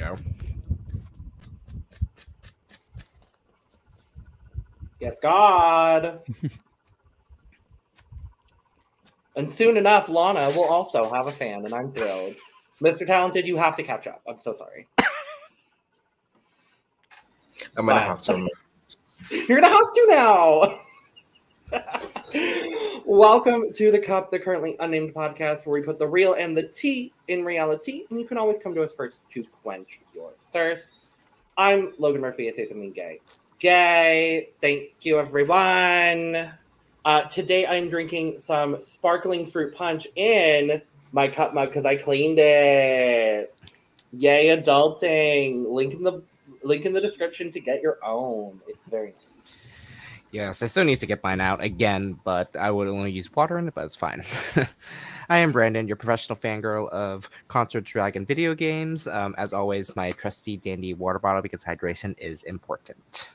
go. Yes, God. And soon enough, Lana will also have a fan, and I'm thrilled. Mr. Talented, you have to catch up. I'm so sorry. I'm going to have to. You're going to have to now. Welcome to The Cup, the currently unnamed podcast where we put the real and the tea in reality. And you can always come to us first to quench your thirst. I'm Logan Murphy. I say something gay. Gay. Thank you, everyone. Today I'm drinking some sparkling fruit punch in my cup mug because I cleaned it. Yay, adulting. Link in the description to get your own. It's very nice. Yes, I still need to get mine out again, but I would only use water in it, but it's fine. I am Brandon, your professional fangirl of Concert Dragon video games. As always, my trusty dandy water bottle because hydration is important.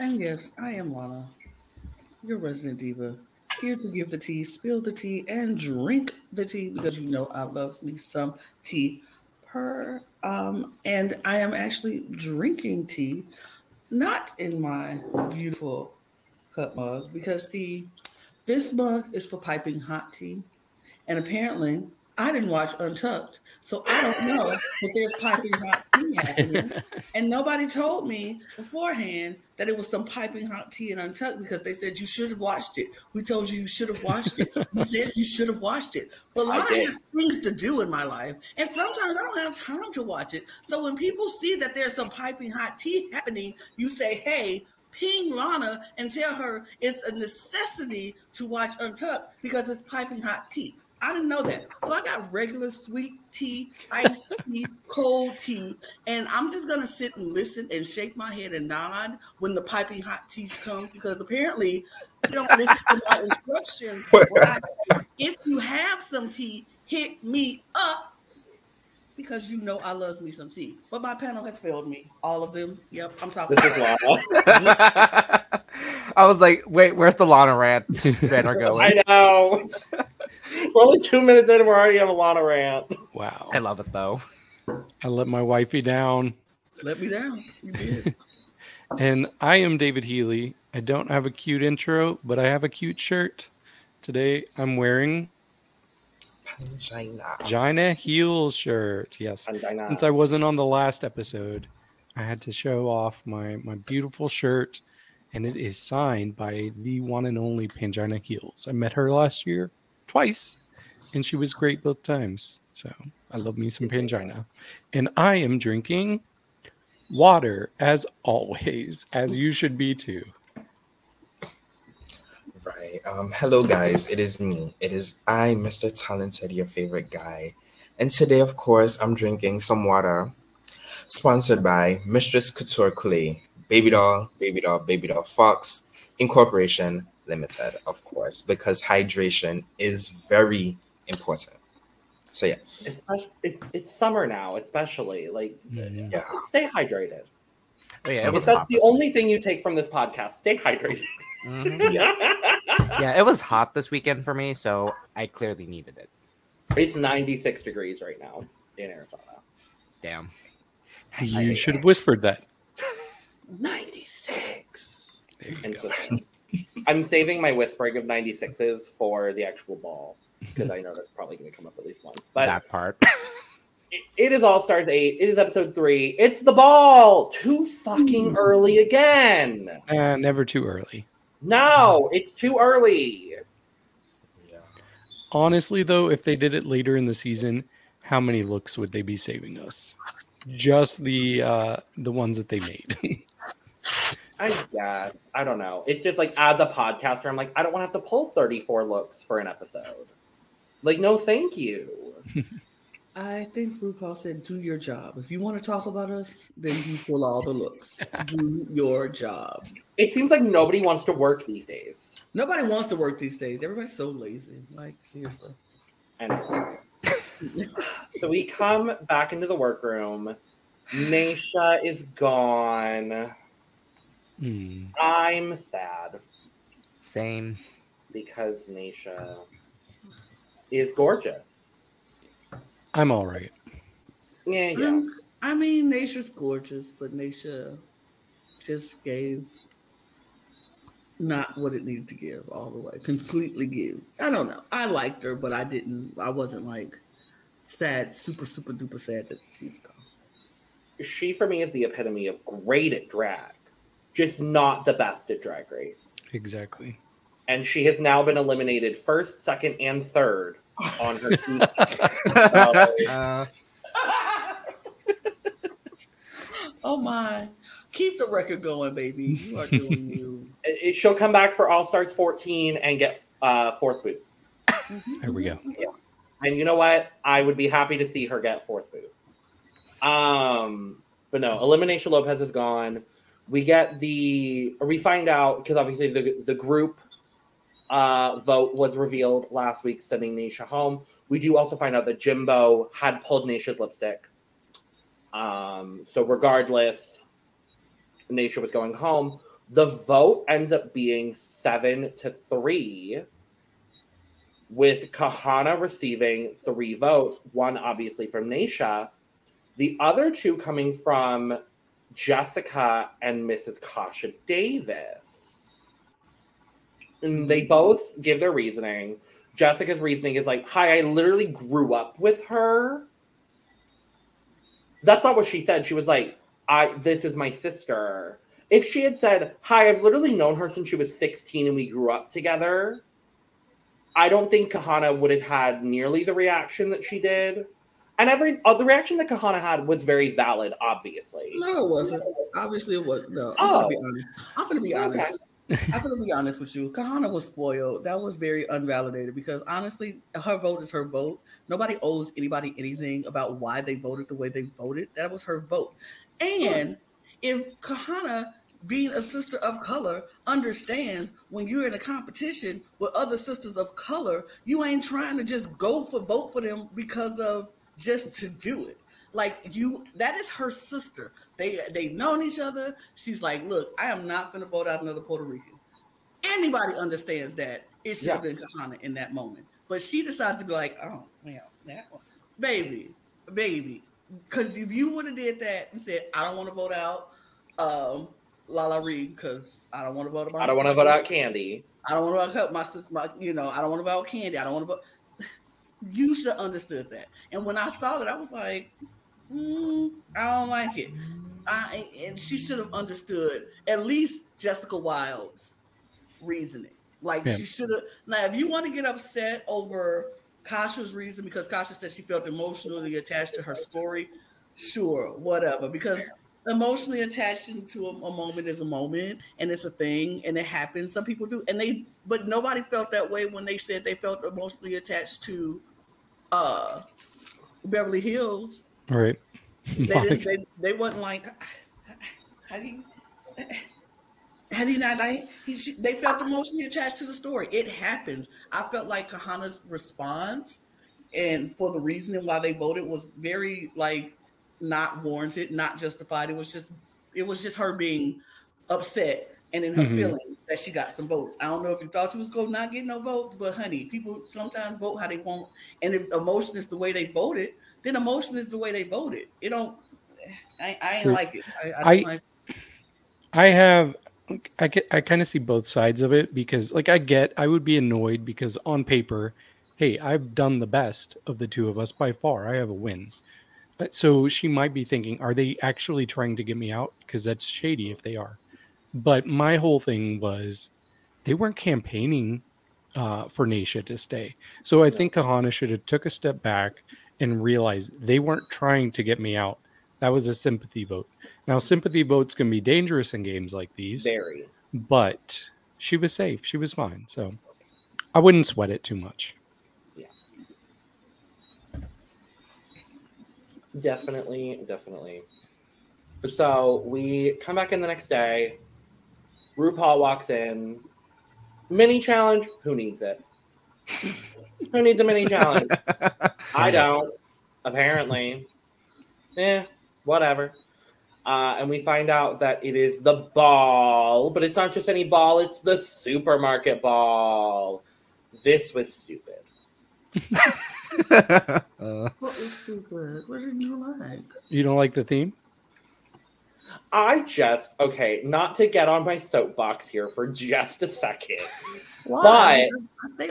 And yes, I am Lana, your resident diva, here to give the tea, spill the tea, and drink the tea because you know I love me some tea. And I am actually drinking tea. Not in my beautiful cup mug because this mug is for piping hot tea. And apparently, I didn't watch Untucked, so I don't know that there's piping hot tea happening. And nobody told me beforehand that it was some piping hot tea in Untucked because they said you should have watched it. We told you you should have watched it. We said you should have watched it. But I have things to do in my life, and sometimes I don't have time to watch it. So when people see that there's some piping hot tea happening, you say, hey, ping Lana and tell her it's a necessity to watch Untucked because it's piping hot tea. I didn't know that. So I got regular sweet tea, iced tea, cold tea, and I'm just going to sit and listen and shake my head and nod when the piping hot teas come because apparently you don't listen to my instructions. If you have some tea, hit me up because you know I love me some tea. But my panel has failed me. All of them. Yep, I'm talking about it. I was like, wait, where's the Lana rant? I know. We're only 2 minutes in and we're already on a Lana rant. Wow. I love it, though. I let my wifey down. Let me down. You did. And I am David Healy. I don't have a cute intro, but I have a cute shirt. Today, I'm wearing Pangina Heals shirt. Yes. Pangina. Since I wasn't on the last episode, I had to show off my beautiful shirt. And it is signed by the one and only Pangina Heals. I met her last year twice, and she was great both times. So I love me some Pangina. And I am drinking water, as always, as you should be too. Right. Hello, guys. It is me. It is I, Mr. Talented, your favorite guy. And today, of course, I'm drinking some water sponsored by Mistress Couture Coulee. Baby Doll, Baby Doll, Baby Doll Fox, Incorporation Limited, of course, because hydration is very important. So, yes. It's summer now, especially. Like, yeah. Stay hydrated. Oh, yeah, because that's the only thing you take from this podcast. Stay hydrated. Mm-hmm. Yeah, it was hot this weekend for me, so I clearly needed it. It's 96 degrees right now in Arizona. Damn. You should have whispered that. 96. And so I'm saving my whispering of 96s for the actual ball because I know that's probably going to come up at least once. But that part. It is All Stars 8. It is episode 3. It's the ball. Too fucking early again. Never too early. No, it's too early. Yeah. Honestly, though, if they did it later in the season, how many looks would they be saving us? Just the ones that they made. I don't know. It's just like as a podcaster, I'm like, I don't want to have to pull 34 looks for an episode. Like, no, thank you. I think RuPaul said, do your job. If you want to talk about us, then you pull all the looks. Do your job. It seems like nobody wants to work these days. Nobody wants to work these days. Everybody's so lazy. Like, seriously. Anyway. So we come back into the workroom. Naysha is gone. I'm sad. Same. Because Naysha is gorgeous. I'm all right. Yeah. I mean, Naysha's gorgeous, but Naysha just gave not what it needed to give all the way. Completely give. I don't know. I liked her, but I wasn't like sad, super duper sad that she's gone. She, for me, is the epitome of great at drag, just not the best at Drag Race. Exactly. And she has now been eliminated first, second, and third on her team. Oh my. Keep the record going, baby. You are doing you. She'll come back for All Stars 14 and get fourth boot. There we go. Yeah. And you know what? I would be happy to see her get fourth boot. But no, Elimination Lopez is gone. We get we find out, because obviously the group vote was revealed last week, sending Naysha home. We do also find out that Jimbo had pulled Naysha's lipstick. So regardless, Naysha was going home. The vote ends up being 7-3, with Kahanna receiving 3 votes, one obviously from Naysha, the other 2 coming from Jessica and Mrs. Kasha Davis. And they both give their reasoning. Jessica's reasoning is like, hi, I literally grew up with her. That's not what she said. She was like, this is my sister. If she had said, hi, I've literally known her since she was 16 and we grew up together, I don't think Kahanna would have had nearly the reaction that she did. And the reaction that Kahanna had was very valid, obviously. No, it wasn't. Obviously, it wasn't. No, I'm going to be honest with you. Kahanna was spoiled. That was very unvalidated because, honestly, her vote is her vote. Nobody owes anybody anything about why they voted the way they voted. That was her vote. And if Kahanna, being a sister of color, understands when you're in a competition with other sisters of color, you ain't trying to just vote for them because of just to do it. Like, that is her sister. They've known each other. She's like, look, I am not going to vote out another Puerto Rican. Anybody understands that. It should have been Kahanna in that moment. But she decided to be like, oh, man, that one. Baby. Because if you would have did that and said, I don't want to vote out Lala Ri because I don't want to vote about. I don't want to vote out Candy. I don't want to vote out my sister. I don't want to vote out Candy. I don't want to vote. You should have understood that. And when I saw that, I was like, I don't like it. And she should have understood at least Jessica Wild's reasoning. Like, she should have. Now, if you want to get upset over Kasha's reason because Kasha said she felt emotionally attached to her story, sure, whatever. Because emotionally attaching to a moment is a moment, and it's a thing, and it happens. Some people do, but nobody felt that way when they said they felt emotionally attached to Beverly Hills. Right. They wasn't like, they felt emotionally attached to the story. It happens. I felt like Kahanna's response and for the reasoning why they voted was very like not warranted, not justified. It was just her being upset and in her feelings that she got some votes. I don't know if you thought she was going to not get no votes, but honey, people sometimes vote how they want. And if emotion is the way they voted, then emotion is the way they voted. I ain't like it. I kind of see both sides of it because like I would be annoyed because on paper, hey, I've done the best of the two of us by far. I have a win. So she might be thinking, are they actually trying to get me out? Because that's shady if they are. But my whole thing was they weren't campaigning for Naysha to stay. So I think Kahanna should have took a step back and realized they weren't trying to get me out. That was a sympathy vote. Now, sympathy votes can be dangerous in games like these. Very. But she was safe. She was fine. So I wouldn't sweat it too much. Definitely. So we come back in the next day. RuPaul walks in. Mini challenge? Who needs it? Who needs a mini challenge? I don't. Apparently. Whatever. And we find out that it is the ball, but it's not just any ball. It's the supermarket ball. This was stupid. What was stupid? What did you like? You don't like the theme? I just, okay, not to get on my soapbox here for just a second. Why? But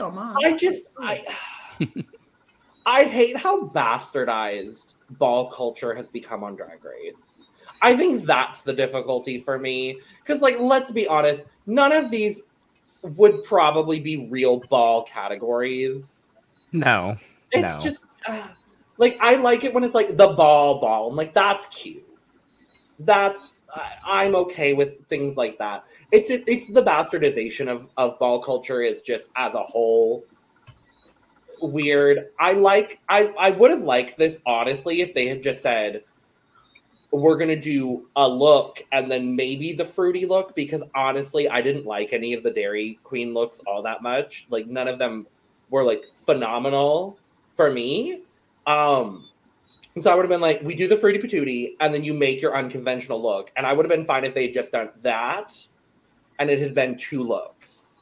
I hate how bastardized ball culture has become on Drag Race. I think that's the difficulty for me. Because, like, let's be honest, none of these would probably be real ball categories. No. It's just, like, I like it when it's, like, the ball. I'm like, that's cute. That's, I'm okay with things like that. It's the bastardization of ball culture is just, as a whole, weird. I would have liked this, honestly, if they had just said, we're going to do a look and then maybe the fruity look, because honestly, I didn't like any of the Dairy Queen looks all that much. Like, none of them were, like, phenomenal for me. So I would have been like, we do the fruity patootie and then you make your unconventional look. And I would have been fine if they had just done that and it had been two looks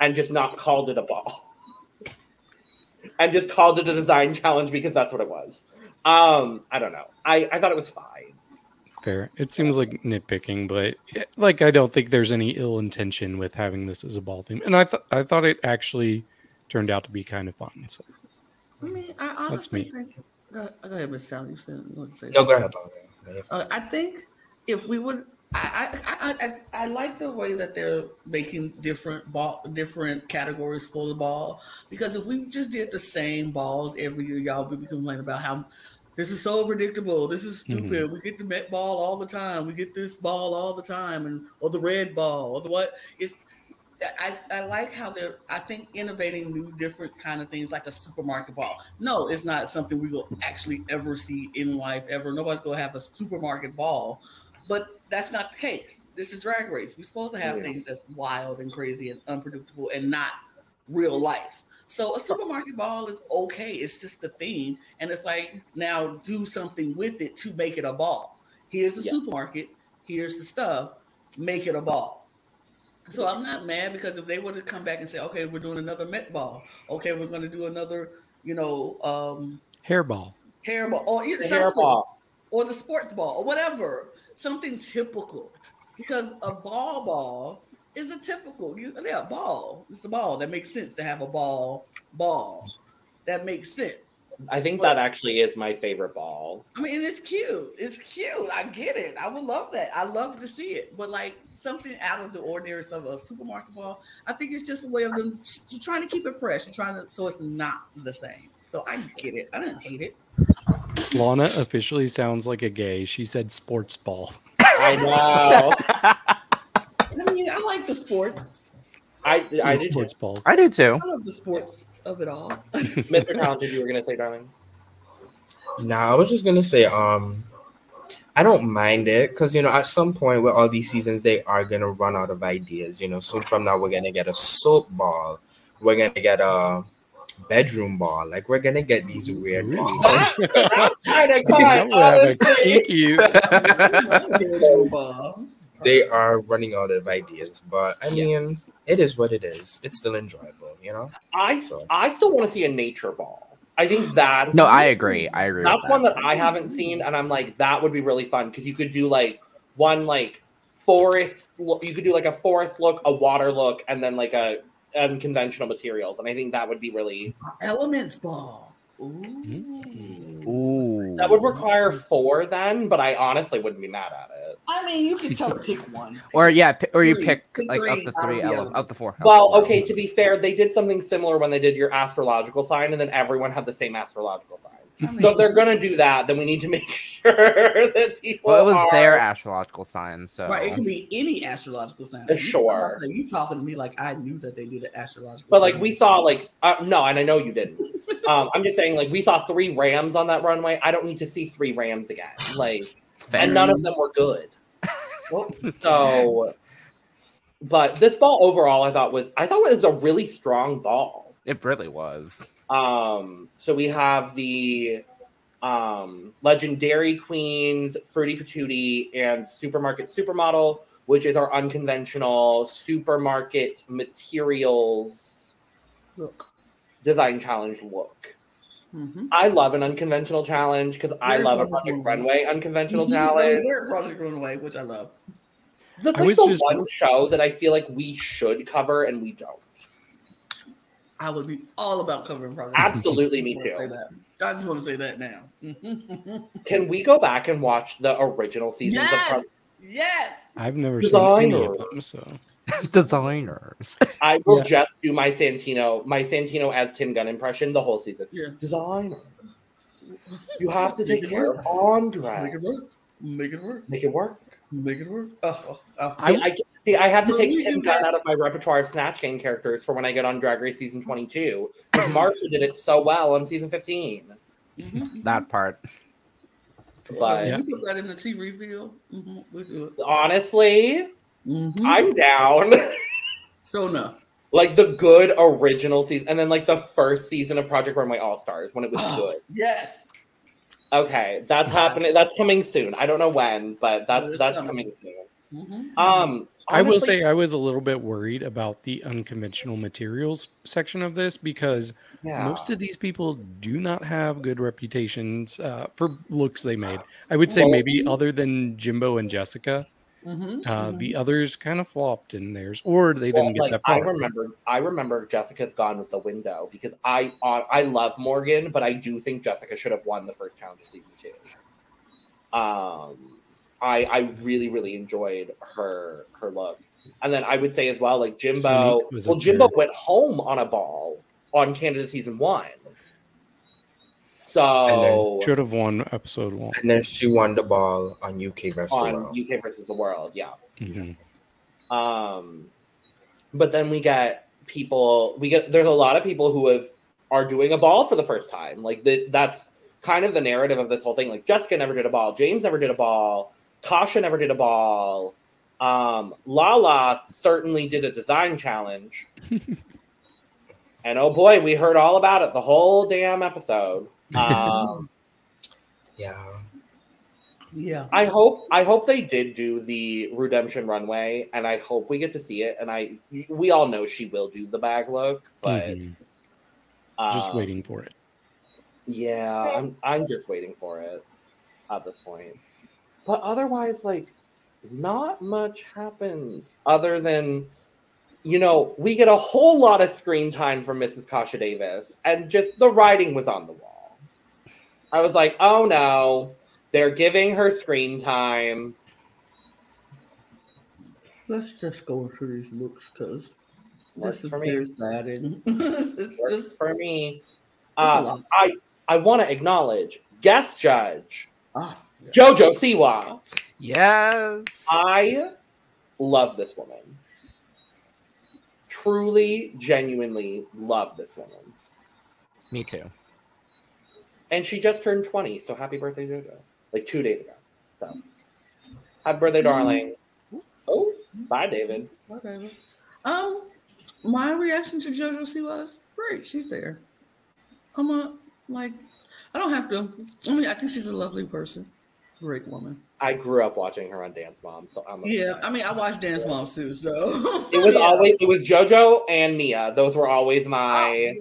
and just not called it a ball and just called it a design challenge because that's what it was. I don't know. I thought it was fine. Fair. It seems like nitpicking, but like, I don't think there's any ill intention with having this as a ball theme. And I thought it actually turned out to be kind of fun. So. I mean, I honestly think... Go ahead, Miss Sally. You want to say something? No, go ahead. I think if we would, I like the way that they're making different categories for the ball, because if we just did the same balls every year, y'all would be complaining about how this is so predictable, this is stupid. Mm-hmm. We get the Met ball all the time, we get this ball all the time, and or the red ball or the what. It's I like how they're, I think, innovating new different kind of things, like a supermarket ball. No, it's not something we will actually ever see in life ever. Nobody's going to have a supermarket ball, but that's not the case. This is Drag Race. We're supposed to have things that's wild and crazy and unpredictable and not real life. So a supermarket ball is okay. It's just the theme. And it's like, now do something with it to make it a ball. Here's the supermarket. Here's the stuff. Make it a ball. So I'm not mad, because if they were to come back and say, okay, we're doing another Met ball. Okay, we're going to do another, you know... Hairball. Or the hair ball. Or the sports ball, or whatever. Something typical. Because a ball is a typical... Yeah, ball. It's a ball. That makes sense to have a ball. That makes sense. I think that actually is my favorite ball. I mean, it's cute. It's cute. I get it. I would love that. I love to see it. But like something out of the ordinary stuff, a supermarket ball, I think it's just a way of them trying to keep it fresh and so it's not the same. So I get it. I didn't hate it. Lana officially sounds like a gay. She said sports ball. I know. I mean, I like the sports. I do sports balls. I do too. I love the sports of it all. Mr. Talented, you were gonna say, darling. No, I was just gonna say, I don't mind it, because at some point with all these seasons, they are gonna run out of ideas. So from now, we're gonna get a soap ball, we're gonna get a bedroom ball, like we're gonna get these weird balls. They are running out of ideas, but I mean, it is what it is. It's still enjoyable, I still want to see a nature ball. I think that's... No, I agree. That's one that I haven't seen, and I'm like, that would be really fun, because you could do, like, one, like, forest... You could do, like, a forest look, a water look, and then, like, a unconventional materials, and I think that would be really... Elements ball. Ooh. That would require 4 then, but I honestly wouldn't be mad at it. I mean, you could tell to pick one. Or you pick three out of the four. Well, okay, to be fair, they did something similar when they did your astrological sign, and then everyone had the same astrological sign. I mean, so if they're going to do that, then we need to make sure that people it was their astrological sign, so... Right, it could be any astrological sign. Sure. You talking to me like I knew that they did an astrological sign. But, like, we saw, like... no, and I know you didn't. I'm just saying, like, we saw 3 rams on that runway. I don't need to see 3 rams again. Like, and none of them were good. So, but this ball overall, I thought was a really strong ball. It really was. So we have the Legendary Queens, Fruity Patootie, and Supermarket Supermodel, which is our unconventional supermarket materials look. design challenge look. Mm-hmm. I love an unconventional challenge because I love a Project Runway unconventional challenge. We're Project Runway, which I love. That's like the one show that I feel like we should cover and we don't. I would be all about covering Project Runway. Absolutely, me too. I just want to say that now. Can we go back and watch the original seasons of Project? Yes. I've never seen any of them, so. Designers. I will just do my Santino as Tim Gunn impression the whole season. Yeah. Designer. You have to take care of Andre. Make it work. Make it work. Make it work. Make it work. I have to take Tim Gunn out of my repertoire of Snatch Game characters for when I get on Drag Race season 22. Because Marsha did it so well on season 15. Mm-hmm. That part. But you put that in the tea reveal. Mm-hmm. We'll do it. Honestly, I'm down. So no. Like the good original season, and then like the first season of Project Runway All Stars when it was good. Yes. Okay, that's happening. That's coming soon. I don't know when, but that's coming soon. Mm-hmm. Honestly, I will say I was a little bit worried about the unconventional materials section of this because most of these people do not have good reputations for looks they made. I would say maybe other than Jimbo and Jessica, the others kind of flopped in theirs, or they didn't get that part. I remember Jessica's gone with the window because I love Morgan, but I do think Jessica should have won the first challenge of season 2. I really, really enjoyed her look. And then I would say as well, like Jimbo. Jimbo went home on a ball on Canada season 1. So should have won episode 1. And then she won the ball on UK versus the World. UK versus the World, yeah. Mm-hmm. But then we get people. There's a lot of people who are doing a ball for the first time. Like that's kind of the narrative of this whole thing. Like Jessica never did a ball. Jaymes never did a ball. Kasha never did a ball. Lala certainly did a design challenge. And oh boy, we heard all about it the whole damn episode. I hope they did do the redemption runway, and I hope we get to see it. And we all know she will do the bag look, but just waiting for it. Yeah, I'm just waiting for it at this point. But otherwise, like, not much happens other than, you know, we get a whole lot of screen time from Mrs. Kasha Davis, and just the writing was on the wall. I was like, oh no, they're giving her screen time. Let's just go through these looks because this is very exciting. This for me. I want to acknowledge guest judge JoJo Siwa. Yes. I love this woman. Truly, genuinely love this woman. Me too. And she just turned 20, so happy birthday, JoJo. Like 2 days ago. So, happy birthday, darling. Oh, bye, David. Bye, David. My reaction to JoJo Siwa was great. She's there. I don't have to. I mean, I think she's a lovely person. Great woman. I grew up watching her on Dance Moms, so I'm I mean, I watched Dance Moms too, so it was always JoJo and Mia. Those were always my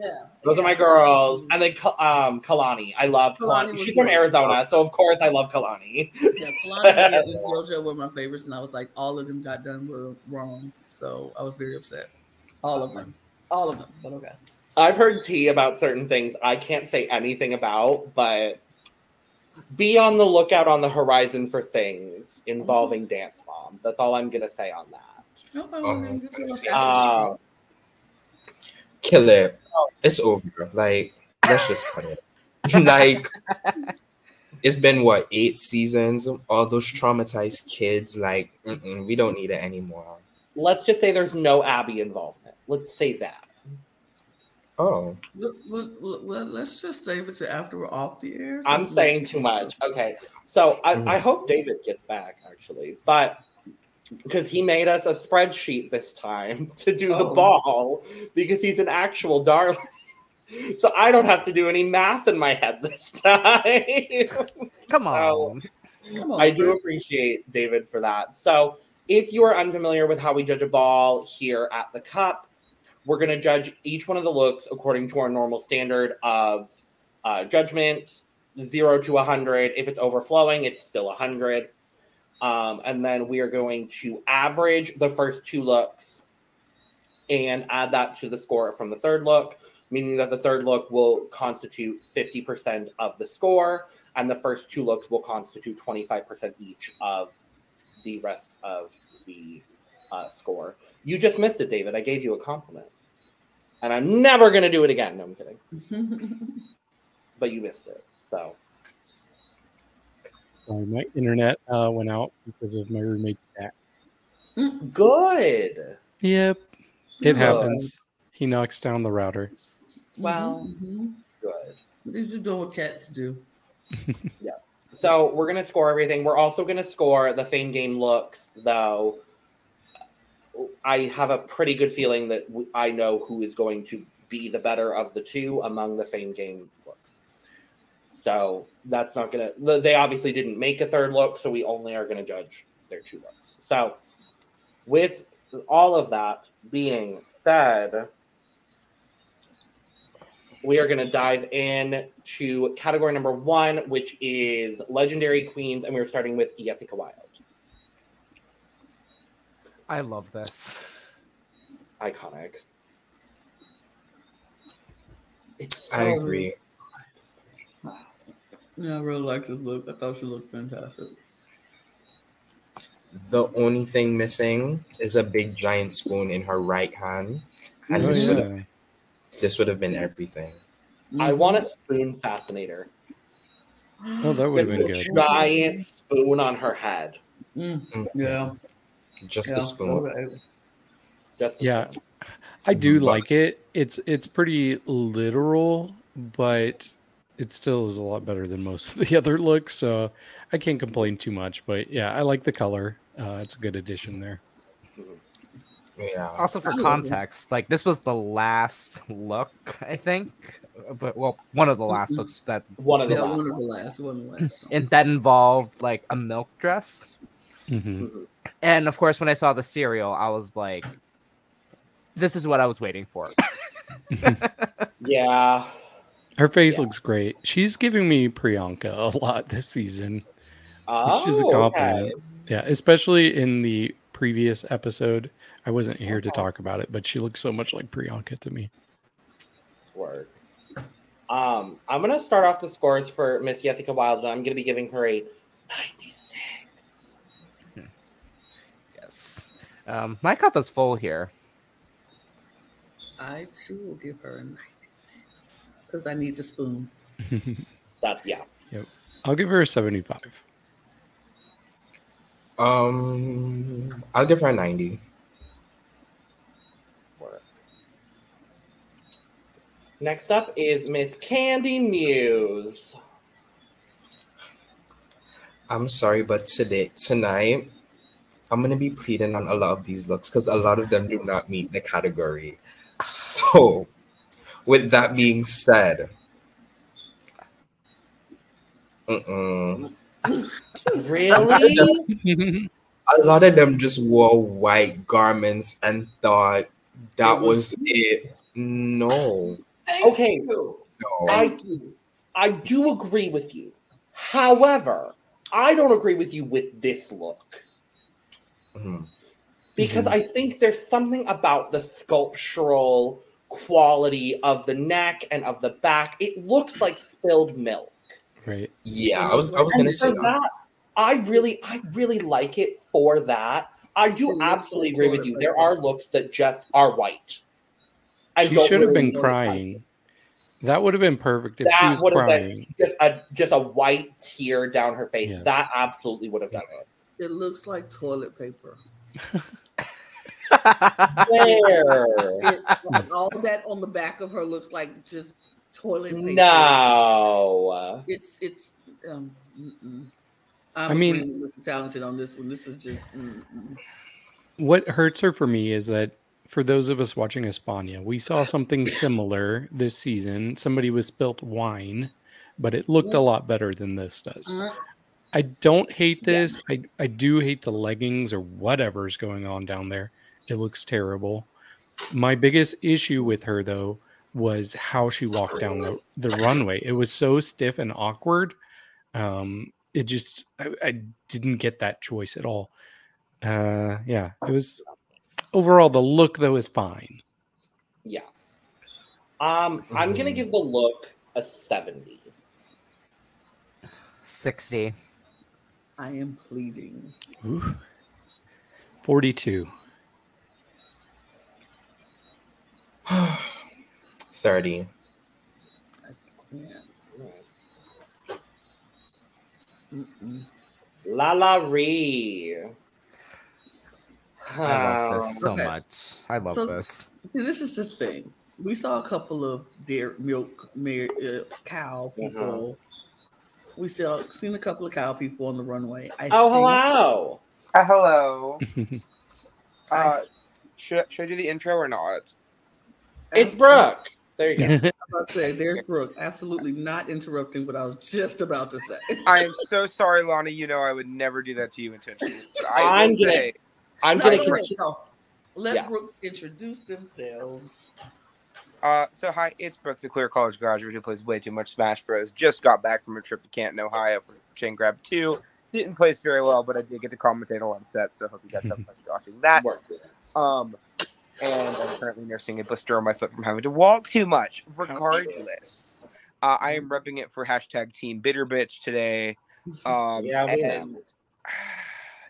those are my girls. And then Kalani. I loved Kalani. She's from Arizona, so of course I love Kalani. Yeah, Kalani and JoJo were my favorites, and I was like, all of them got done were wrong, so I was very upset. All of them. But okay. I've heard tea about certain things I can't say anything about, but be on the lookout on the horizon for things involving Dance Moms. That's all I'm going to say on that. Kill it. It's over. Like, let's just cut it. Like, it's been, 8 seasons? All those traumatized kids, like, we don't need it anymore. Let's just say there's no Abby involvement. Let's say that. Oh, let's just save it to after we're off the air. So I'm saying too much. Okay, so I hope David gets back actually, but because he made us a spreadsheet this time to do the ball because he's an actual darling. So I don't have to do any math in my head this time. Come on. I do appreciate David for that. So if you are unfamiliar with how we judge a ball here at the Cup, We're going to judge each one of the looks according to our normal standard of judgments, 0 to 100. If it's overflowing, it's still 100. And then we are going to average the first two looks and add that to the score from the third look, meaning that the third look will constitute 50% of the score, and the first two looks will constitute 25% each of the rest of the score. You just missed it, David. I gave you a compliment. And I'm never going to do it again. No, I'm kidding. But you missed it, so. Sorry, my internet went out because of my roommate's attack. Good. Yep. It happens. He knocks down the router. Wow. Mm-hmm. Good. These are doing what cats do. Yeah. So we're going to score everything. We're also going to score the Fame Game looks, though. I have a pretty good feeling that I know who is going to be the better of the two among the Fame Game looks. So that's not going to... They obviously didn't make a third look, so we only are going to judge their two looks. So with all of that being said, we are going to dive in to category number 1, which is Legendary Queens, and we're starting with Jessica Wild. I love this. Iconic. It's so... I agree. Wow. Yeah, I really like this look. I thought she looked fantastic. The only thing missing is a big giant spoon in her right hand. And oh, this would have been everything. I want a spoon fascinator. Oh, that would have been good. Giant spoon on her head. Mm. Yeah. Just the spoon. Just the spoon. I do like it. It's pretty literal, but it still is a lot better than most of the other looks. So I can't complain too much. But yeah, I like the color. It's a good addition there. Yeah. Also, for context, like this was the last look, I think. But well, one of the last looks that one of the last. And that involved like a milk dress. Mm-hmm. And of course, when I saw the cereal, I was like, "This is what I was waiting for." Yeah, her face looks great. She's giving me Priyanka a lot this season, which is a compliment. Okay. Yeah, especially in the previous episode. I wasn't here to talk about it, but she looks so much like Priyanka to me. Word. I'm gonna start off the scores for Miss Jessica Wild, and I'm gonna be giving her a 96. My cup is full here. I too will give her a 96 because I need the spoon. Yep. I'll give her a 75. I'll give her a 90. Next up is Miss Kandy Muse. I'm sorry, but tonight. I'm going to be pleading on a lot of these looks because a lot of them do not meet the category. So, with that being said, really? A lot of them just wore white garments and thought that was it. No. I do agree with you. However, I don't agree with you with this look. Because I think there's something about the sculptural quality of the neck and of the back. It looks like spilled milk. Right. Yeah, I was going to say that. I really like it for that. I do absolutely agree with you. There are looks that just are white. She should have been crying. That would have been perfect if she was crying. Just a white tear down her face. Yes. That absolutely would have done it. It looks like toilet paper. All that on the back of her looks like just toilet paper. No. It's I mean, Mr. Talented on this one. This is just what hurts her for me is that for those of us watching España, we saw something similar this season. Somebody was spilt wine, but it looked a lot better than this does. I don't hate this. Yeah. I do hate the leggings or whatever's going on down there. It looks terrible. My biggest issue with her, though, was how she walked down the runway. It was so stiff and awkward. It just, I didn't get that choice at all. Yeah, it was overall the look, though, is fine. Yeah. I'm going to give the look a 70. 60. I am pleading. Ooh. 42. 30. I can't. Lala Ri. I love this so much. I love this. This is the thing. We saw a couple of dairy milk cow people. We still seen a couple of cow people on the runway. Hello. Should I do the intro or not? It's Brooke. There you go. I was about to say, there's Brooke. Absolutely not interrupting what I was just about to say. I am so sorry, Lana. You know I would never do that to you intentionally. Let Brooke introduce themselves. So hi, it's Brooke, the queer college graduate who plays way too much Smash Bros. Just got back from a trip to Canton, Ohio for Chain Grab 2. Didn't place very well, but I did get to commentate on set, so hope you guys have fun watching that. And I'm currently nursing a blister on my foot from having to walk too much. Regardless, I am repping it for hashtag Team Bitter Bitch today.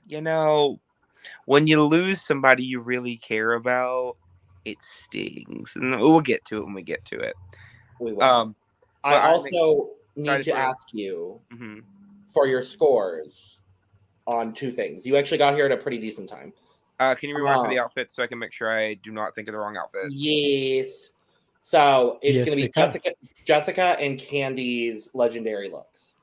You know, when you lose somebody you really care about, it stings, and we'll get to it when we get to it. We will. I also need to ask you for your scores on two things. You actually got here at a pretty decent time. Can you rewind for the outfits so I can make sure I do not think of the wrong outfit? Yes. So it's going to be Jessica and Candy's legendary looks.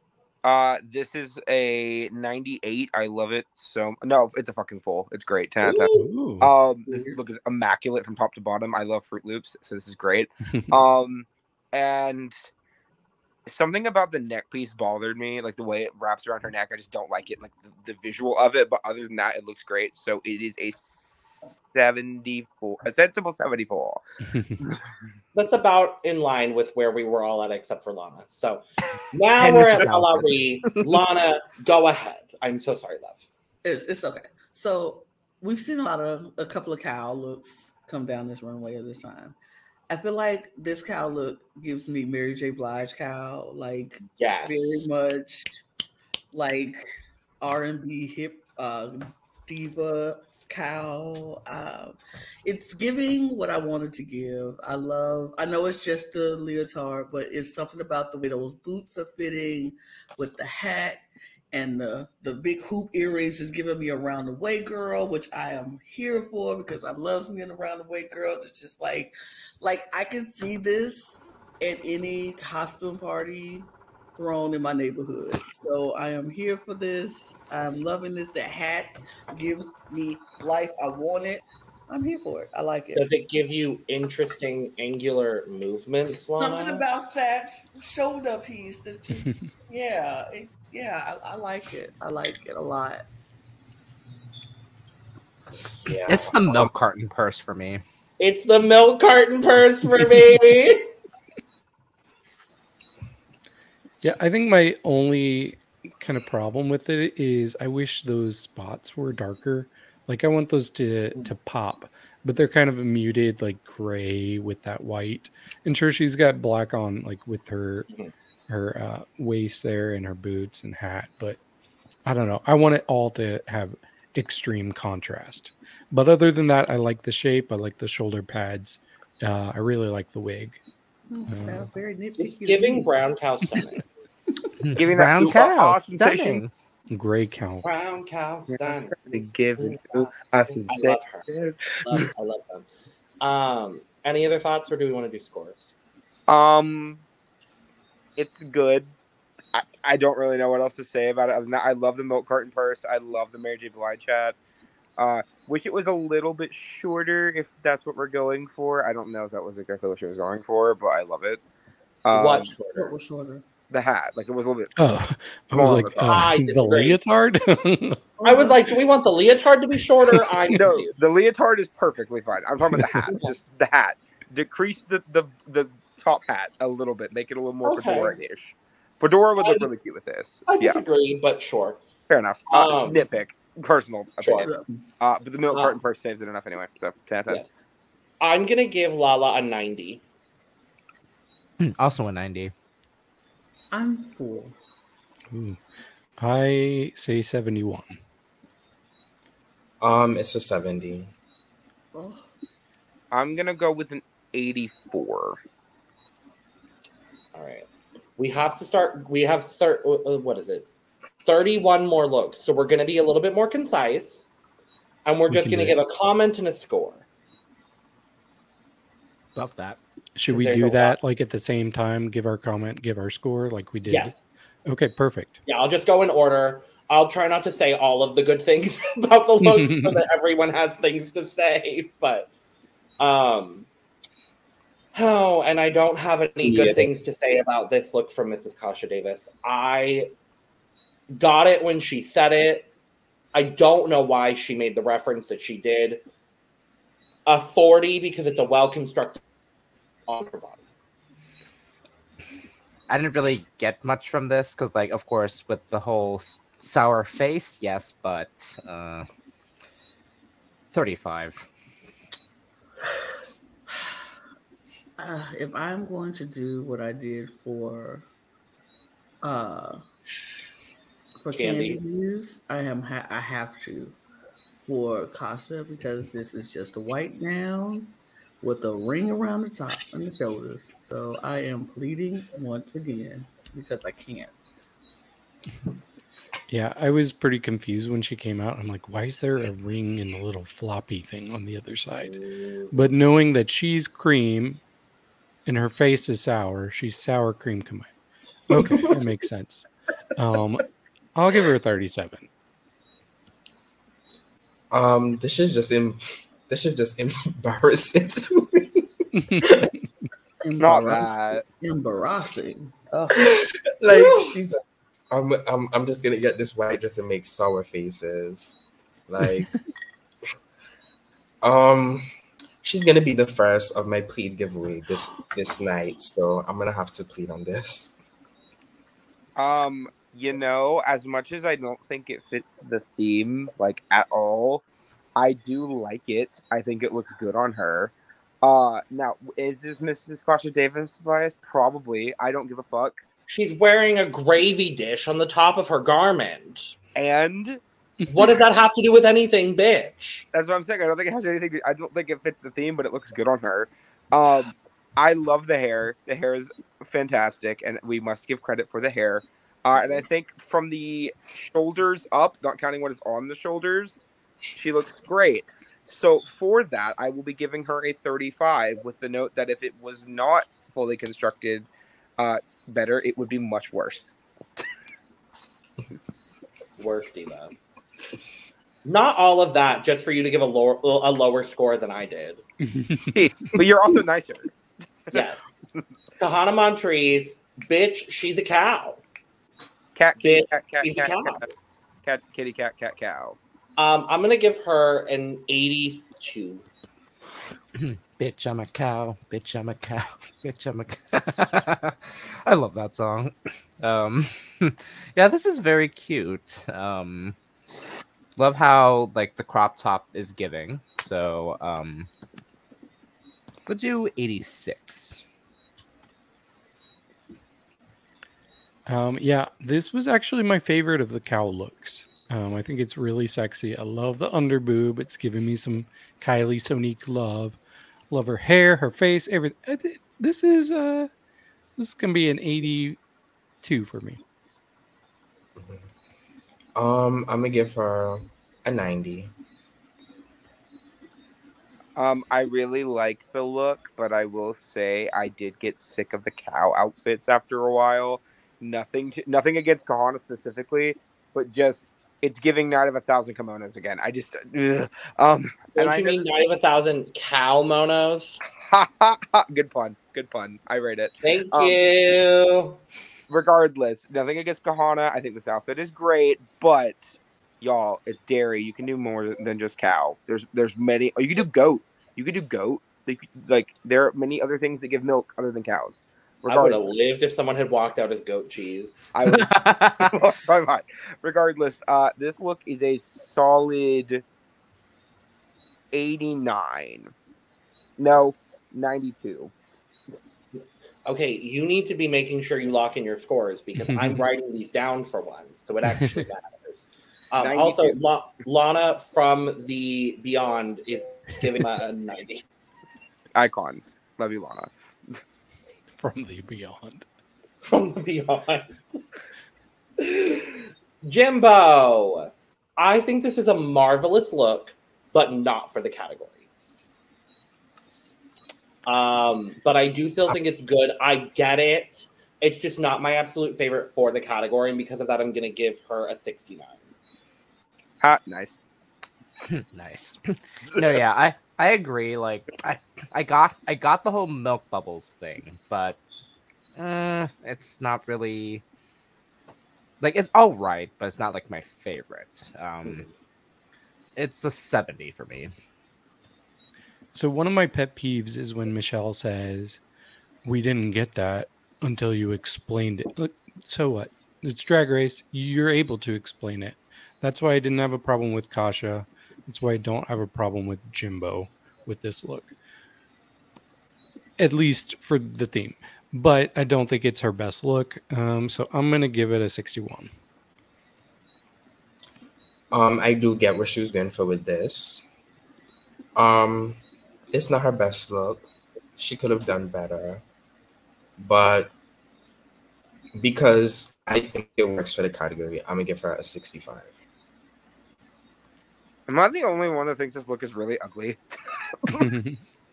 This is a 98. I love it. So no, it's a fucking full. It's great. 10 out of 10. This look is immaculate from top to bottom. I love Fruit Loops, so this is great. And something about the neck piece bothered me, like the way it wraps around her neck. I just don't like it, like the visual of it. But other than that, it looks great. So it is a 74, a sensible 74. That's about in line with where we were all at, except for Lana. So now we're at Lala Ri. Lana, go ahead. I'm so sorry, love. It's okay. So we've seen a couple of cow looks come down this runway at this time. I feel like this cow look gives me Mary J. Blige cow, like very much like R&B hip diva cow. It's giving what I wanted to give. I know it's just the leotard, but it's something about the way those boots are fitting with the hat and the big hoop earrings is giving me a round the way girl, which I am here for because I love me in a round the way girl. It's just like I can see this at any costume party thrown in my neighborhood. So I am here for this. I'm loving this. The hat gives me life. I want it. I'm here for it. I like it. Does it give you interesting angular movements, Lana? Something about that shoulder piece that's just, I like it. I like it a lot. Yeah. It's the milk carton purse for me. It's the milk carton purse for me. Yeah, I think my only kind of problem with it is I wish those spots were darker. Like I want those to pop, but they're kind of a muted, like gray with that white. And sure, she's got black on, like with her waist there and her boots and hat. But I don't know. I want it all to have extreme contrast, but other than that, I like the shape. I like the shoulder pads. I really like the wig. Sounds very nitpicky. Giving brown cow stunning. Giving brown cow stunning. Gray cow. Brown cow stunning. Giving us sensation. I love them. Any other thoughts, or do we want to do scores? It's good. I don't really know what else to say about it. I love the milk carton purse. I love the Mary J. Blige hat. Wish it was a little bit shorter if that's what we're going for. I don't know if that was exactly what she was going for, but I love it. What was shorter? the hat. Like, it was a little bit. Oh, I was like, the leotard? I was like, do we want the leotard to be shorter? No, the leotard is perfectly fine. I'm talking about the hat. Just the hat. Decrease the top hat a little bit. Make it a little more fedora-ish. Fedora would look really cute with this. I disagree, but sure. Fair enough. Nitpick. Personal opinion. Sure. But the milk carton purse saves it enough anyway. So, 10 out of 10. Yes. I'm going to give Lala a 90. Also a 90. I'm cool. Ooh. I say 71. It's a 70. Ugh. I'm gonna go with an 84. All right, we have to start. We have 31 more looks, so we're gonna be a little bit more concise, and we're just gonna give a comment and a score. Love that. Should we do that like at the same time? Give our comment, give our score, like we did. Yes. Okay, perfect. Yeah, I'll just go in order. I'll try not to say all of the good things about the looks so that everyone has things to say. But and I don't have any good things to say about this look from Mrs. Kasha Davis. I got it when she said it. I don't know why she made the reference that she did. A 40 because it's a well-constructed on her body. I didn't really get much from this because, like, of course, with the whole sour face, yes, but 35. If I'm going to do what I did for Candy Muse, I have to. For Kasha, because this is just a white gown with a ring around the top and the shoulders. So I am pleading once again because I can't. Yeah, I was pretty confused when she came out. I'm like, why is there a ring and a little floppy thing on the other side? But knowing that she's cream and her face is sour, she's sour cream combined. Okay, that makes sense. I'll give her a 37. This is just embarrassing to me. Not that embarrassing. Oh. Like, she's I'm just gonna get this white dress and make sour faces. Like, she's gonna be the first of my plead giveaway this night, so I'm gonna have to plead on this. You know, as much as I don't think it fits the theme, like, at all, I do like it. I think it looks good on her. Now, is this Mrs. Kasha Davis bias? Probably. I don't give a fuck. She's wearing a gravy dish on the top of her garment. And? What does that have to do with anything, bitch? That's what I'm saying. I don't think it has anything to, I don't think it fits the theme, but it looks good on her. I love the hair. The hair is fantastic, and we must give credit for the hair. And I think from the shoulders up, not counting what is on the shoulders, she looks great. So for that, I will be giving her a 35 with the note that if it was not fully constructed better, it would be much worse. Worse, Diva. Not all of that just for you to give a lower score than I did. But you're also nicer. Yes. Kahanna Montrese, bitch, she's a cow. Cat, kitty, cat, cat, cat, cat, cat, cat, kitty, cat, cat, cow. I'm going to give her an 82. Bitch, I'm a cow. Bitch, I'm a cow. Bitch, I'm a cow. I love that song. Yeah, this is very cute. Love how, like, the crop top is giving. So, we'll do 86. Yeah, this was actually my favorite of the cow looks. I think it's really sexy. I love the underboob. It's giving me some Kylie Sonique love. Love her hair, her face, everything. This is gonna be an 82 for me. I'm gonna give her a 90. I really like the look, but I will say I did get sick of the cow outfits after a while. Nothing against Kahanna specifically, but just it's giving Night of a Thousand Kimonos again. I just don't you mean Night of a Thousand Cow Monos? Good pun. I rate it. Thank you. regardless, nothing against Kahanna. I think this outfit is great, but y'all, it's dairy. You can do more than just cow. There's many. Or you can do goat. You can do goat. Like there are many other things that give milk other than cows. Regardless. I would have lived if someone had walked out as goat cheese. I would lost my mind. Regardless, this look is a solid 89. No, 92. Okay, you need to be making sure you lock in your scores because I'm writing these down for one, so it actually matters. Also, Lana from the Beyond is giving a 90. Icon. Love you, Lana. From the Beyond. From the Beyond. Jimbo. I think this is a marvelous look, but not for the category. But I do still think it's good. I get it. It's just not my absolute favorite for the category, and because of that, I'm going to give her a 69. Hot. Nice. Nice. No, yeah, I agree. Like, I got the whole milk bubbles thing, but it's not really like it's all right, but it's not like my favorite. It's a 70 for me. So one of my pet peeves is when Michelle says, "We didn't get that until you explained it." Look, so what? It's Drag Race. You're able to explain it. That's why I didn't have a problem with Kasha. That's why I don't have a problem with Jimbo with this look. At least for the theme. But I don't think it's her best look. So I'm going to give it a 61. I do get where she was going for with this. It's not her best look. She could have done better. But because I think it works for the category, I'm going to give her a 65. Am I the only one that thinks this look is really ugly?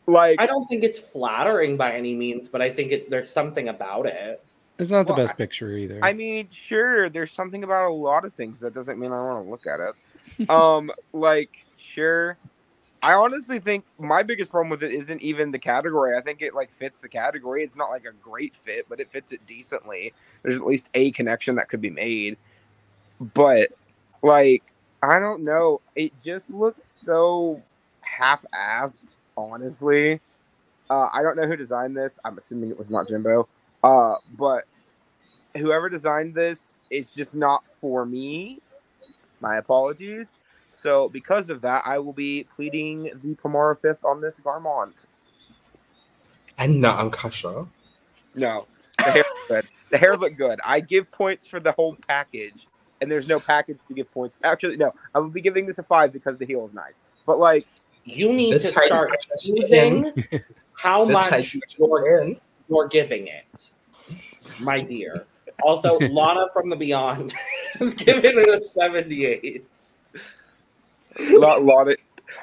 Like, I don't think it's flattering by any means, but I think there's something about it. It's not the best picture either. I mean, sure, there's something about a lot of things. That doesn't mean I want to look at it. Like, sure. I honestly think my biggest problem with it isn't even the category. I think it like fits the category. It's not like a great fit, but it fits it decently. There's at least a connection that could be made. But like, I don't know. It just looks so half-assed, honestly. I don't know who designed this. I'm assuming it was not Jimbo. But whoever designed this, it's just not for me. My apologies. So because of that, I will be pleading the Pomara Fifth on this garment. And not on Kasha. No. The hair looked good. The hair looked good. I give points for the whole package. And there's no package to give points. Actually, no. I will be giving this a 5 because the heel is nice. But like, you need to start choosing how much you're giving it, my dear. Also, Lana from the Beyond is giving it a 78.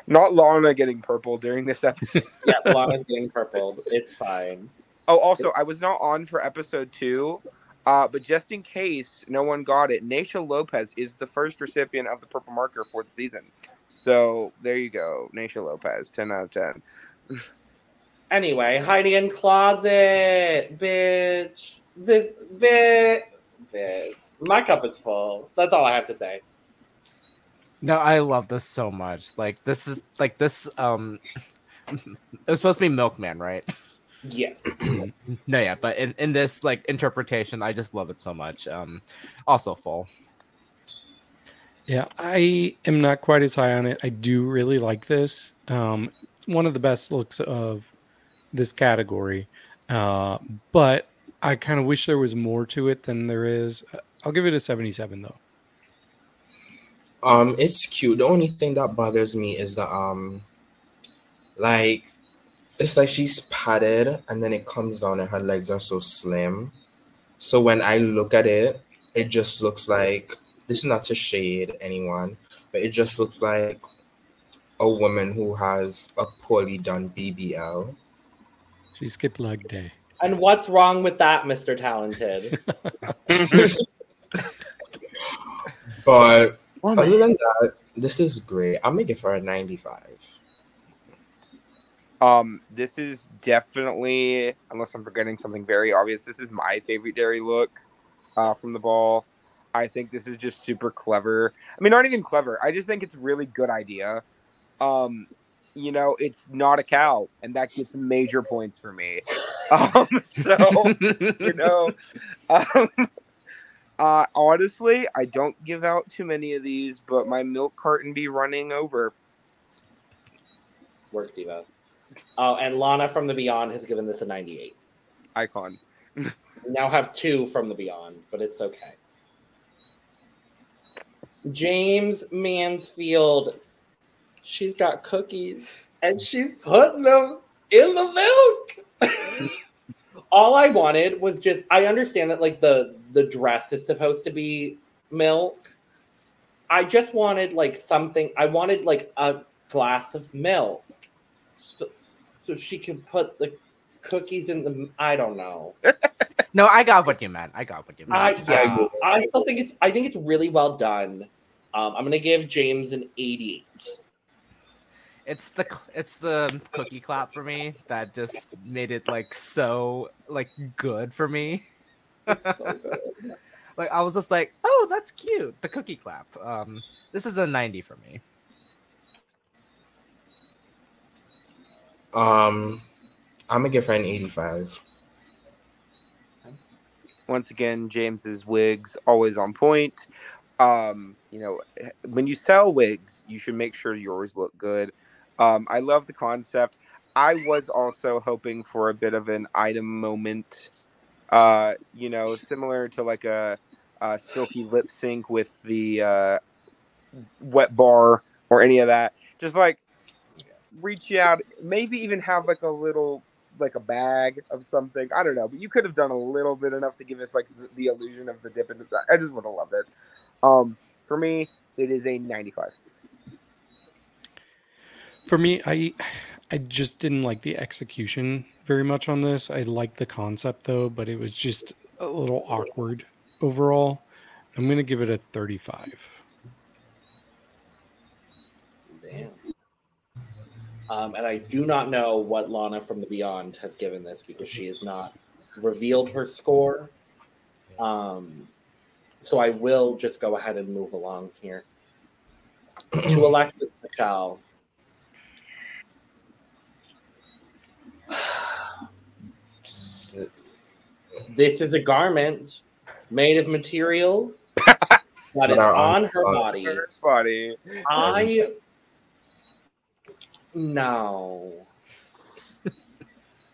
Not Lana getting purple during this episode. Yeah, Lana's getting purple. It's fine. Oh, also, I was not on for episode 2. But just in case no one got it, Naysha Lopez is the first recipient of the Purple Marker for the season. So there you go, Naysha Lopez, 10 out of 10. Anyway, hiding in closet, bitch. This bitch. My cup is full. That's all I have to say. No, I love this so much. Like this is like this. It was supposed to be Milkman, right? Yes. No, yeah, but in this like interpretation, I just love it so much. Also full. Yeah, I am not quite as high on it. I do really like this. It's one of the best looks of this category. But I kind of wish there was more to it than there is. I'll give it a 77 though. It's cute. The only thing that bothers me is the like, it's like she's padded and then it comes down and her legs are so slim. So when I look at it, it just looks like, this is not to shade anyone, but it just looks like a woman who has a poorly done BBL. She skipped leg day. And what's wrong with that, Mr. Talented? But other than that, this is great. I'm going to give her a 95. This is definitely, unless I'm forgetting something very obvious, this is my favorite dairy look. from the ball. I think this is just super clever. I mean, not even clever. I just think it's a really good idea. You know, it's not a cow, and that gets major points for me. So, you know, honestly, I don't give out too many of these, but my milk carton be running over. Work, Diva. Oh, and Lana from the Beyond has given this a 98. Icon. Now have two from the Beyond, but it's okay. Jaymes Mansfield. She's got cookies, and she's putting them in the milk. All I wanted was just, I understand that, like, the dress is supposed to be milk. I just wanted, like, something. I wanted, like, a glass of milk. So she can put the cookies in the, I don't know. No, I got what you meant. I still think it's, I think it's really well done. I'm going to give Jaymes an 88. It's the cookie clap for me that just made it, like, so, like, good for me. It's so good. Like, I was just like, oh, that's cute. The cookie clap. This is a 90 for me. I'm gonna give her an 85. Once again, James's wigs always on point. You know, when you sell wigs, you should make sure yours look good. I love the concept. I was also hoping for a bit of an item moment, you know, similar to like a silky lip sync with the wet bar or any of that. Just like reach out, maybe even have like a little, like a bag of something. I don't know, but you could have done a little bit enough to give us like the illusion of the dip in the. I just would have loved it. For me, it is a 95. For me, I just didn't like the execution very much on this. I liked the concept though, but it was just a little awkward overall. I'm gonna give it a 35. Damn. And I do not know what Lana from the Beyond has given this because she has not revealed her score. So I will just go ahead and move along here. To Alexis Michelle. This is a garment made of materials that is on her body. Her body. I... No.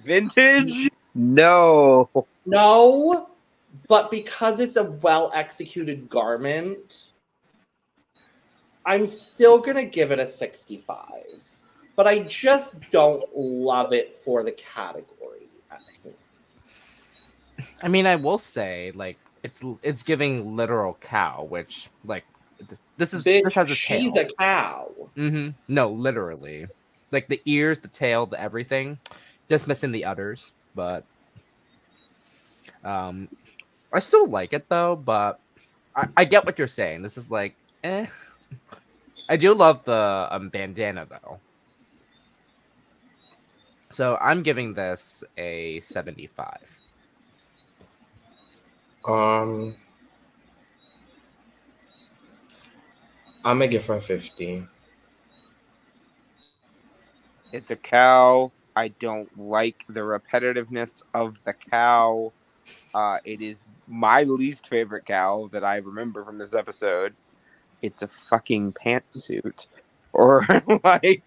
Vintage? No. No, but because it's a well-executed garment, I'm still going to give it a 65. But I just don't love it for the category. I mean, I will say, like, it's giving literal cow, which, like, this has a tail. She's a cow. Mm-hmm. No, literally. Like the ears, the tail, the everything, just missing the udders. But I still like it though. But I get what you're saying. This is like, eh. I do love the bandana though. So I'm giving this a 75. I'm gonna give her a 50. It's a cow. I don't like the repetitiveness of the cow. It is my least favorite cow that I remember from this episode. It's a fucking pantsuit. Or, like,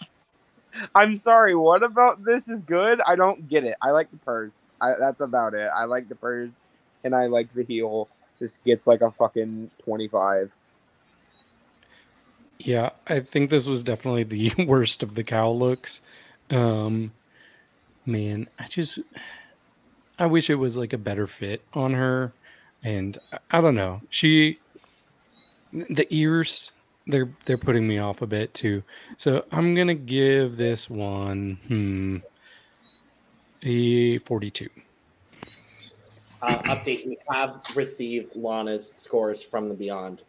I'm sorry, what about this is good? I don't get it. I like the purse. That's about it. I like the purse, and I like the heel. This gets, like, a fucking 25. Yeah, I think this was definitely the worst of the cow looks. Man, I wish it was like a better fit on her. And I don't know. The ears, they're putting me off a bit too. So I'm going to give this one a 42. Update, we have received Lana's scores from the Beyond.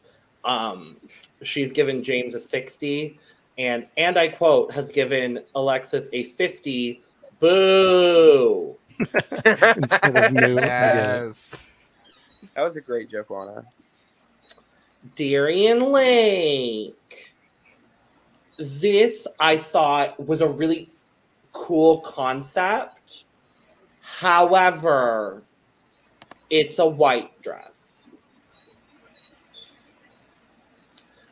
She's given Jaymes a 60, and I quote, has given Alexis a 50. Boo! Instead of no, yes. That was a great joke, Lana. Darienne Lake. This, I thought, was a really cool concept. However, it's a white dress.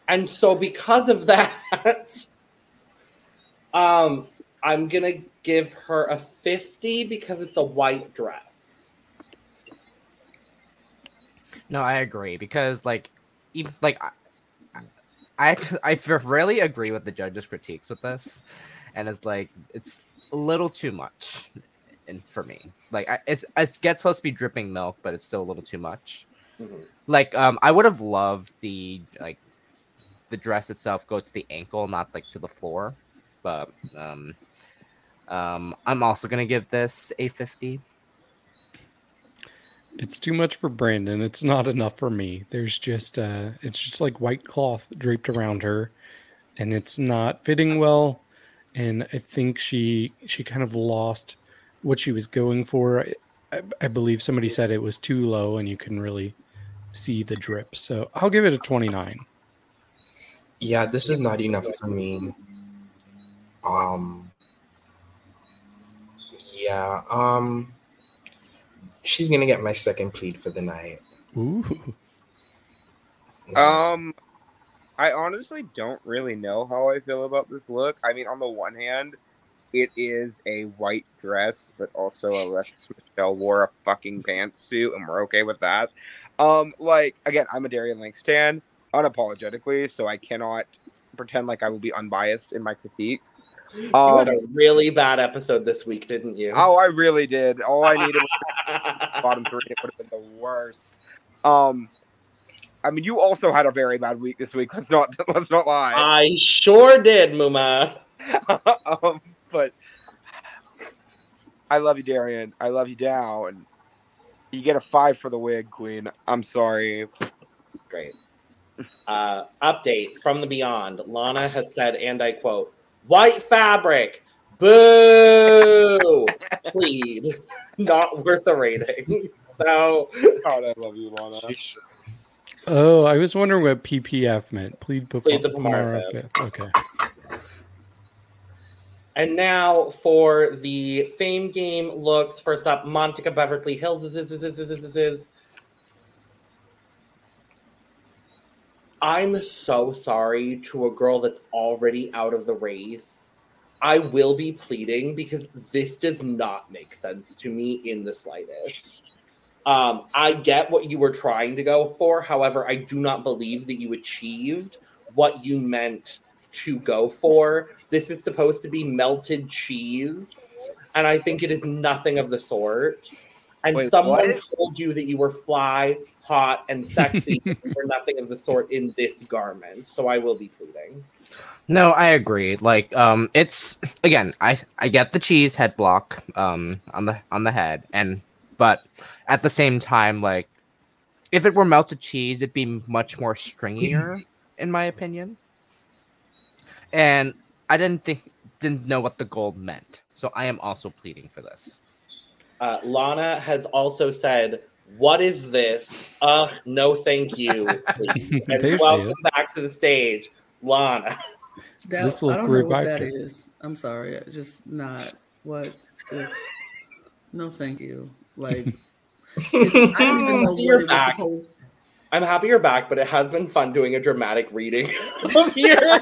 And so because of that, I'm going to give her a 50 because it's a white dress. No, I agree. Because, I really agree with the judges' critiques with this, and it's like it's a little too much, and for me, like it gets supposed to be dripping milk, but it's still a little too much. Mm-hmm. Like I would have loved the dress itself go to the ankle, not like to the floor. But I'm also gonna give this a 50. It's too much for Brandon. It's not enough for me. There's just, it's just like white cloth draped around her, and it's not fitting well. And I think she kind of lost what she was going for. I believe somebody said it was too low, and you can really see the drip. So I'll give it a 29. Yeah, this is not enough for me. She's gonna get my second plead for the night. Ooh. Yeah. I honestly don't really know how I feel about this look. I mean, on the one hand, it is a white dress, but also Alexis Michelle wore a fucking pantsuit, and we're okay with that. Again, I'm a Darienne Lake stan, unapologetically, so I cannot pretend like I will be unbiased in my critiques. You had a really bad episode this week, didn't you? Oh, I really did. All I needed was the bottom three. It would have been the worst. You also had a very bad week this week. Let's not lie. I sure did, Muma. But I love you, Darienne. I love you, Dow. And you get a 5 for the wig, Queen. I'm sorry. Great. Update from the beyond. Lana has said, and I quote, "White fabric, boo!" Plead, not worth a rating. So, God, I love you, Lana. Oh, I was wondering what PPF meant. Plead the Pomara 5th. Okay. And now for the Fame Game looks. First up, Monica Beverly Hillz. I'm so sorry to a girl that's already out of the race. I will be pleading because this does not make sense to me in the slightest. I get what you were trying to go for. However, I do not believe that you achieved what you meant to go for. This is supposed to be melted cheese, and I think it is nothing of the sort. And wait, someone told you that you were fly, hot, and sexy, or nothing of the sort in this garment. So I will be pleading. No, I agree. It's again, I get the cheese head block on the head, but at the same time, if it were melted cheese, it'd be much more stringier, in my opinion. And I didn't know what the gold meant, so I am also pleading for this. Lana has also said, "What is this? No, thank you." And welcome back to the stage, Lana. This I don't know what that is. I'm sorry, it's just not what. No, thank you. I don't even know what you're back. I'm happy you're back, but it has been fun doing a dramatic reading of your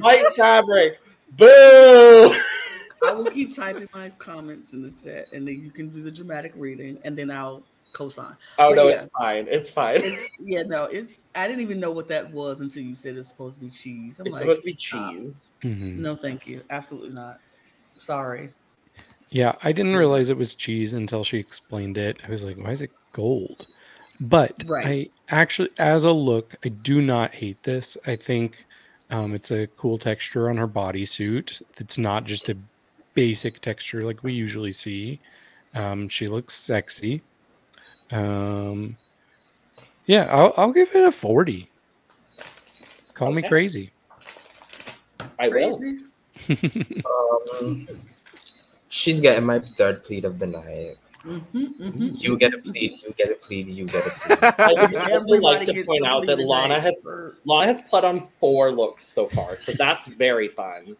white fabric. Boo. I will keep typing my comments in the chat, and then you can do the dramatic reading, and then I'll co-sign. Oh, but no, yeah. It's fine. I didn't even know what that was until you said it's supposed to be cheese. It's supposed to be cheese. Mm-hmm. No, thank you. Absolutely not. Sorry. Yeah, I didn't realize it was cheese until she explained it. I was like, why is it gold? But right. I actually, as a look, I do not hate this. I think it's a cool texture on her bodysuit. It's not just a basic texture like we usually see. She looks sexy. I'll give it a 40. Call me crazy. I will. She's getting my third plead of the night. You get a plea. You get a plea. You get a plea. I would like to point out that Lana has pled on 4 looks so far, so that's very fun.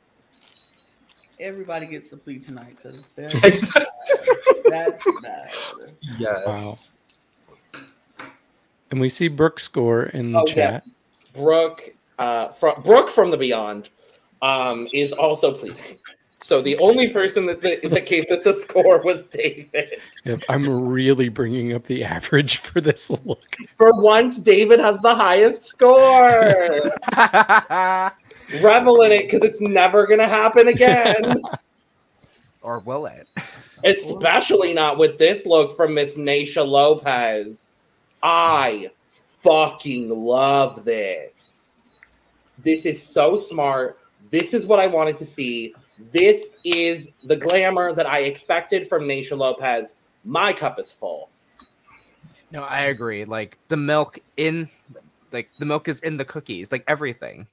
Everybody gets the plea tonight because that's nice. Yes. Wow. And we see Brooke score in the chat. Yes. Brooke, from the Beyond, is also pleading. So the only person that gave us a score was David. Yep, I'm really bringing up the average for this look. For once, David has the highest score. Revel in it, because it's never going to happen again. Or will it? Especially not with this look from Miss Naysha Lopez. I fucking love this. This is so smart. This is what I wanted to see. This is the glamour that I expected from Naysha Lopez. My cup is full. No, I agree. Like the milk is in the cookies. Like everything.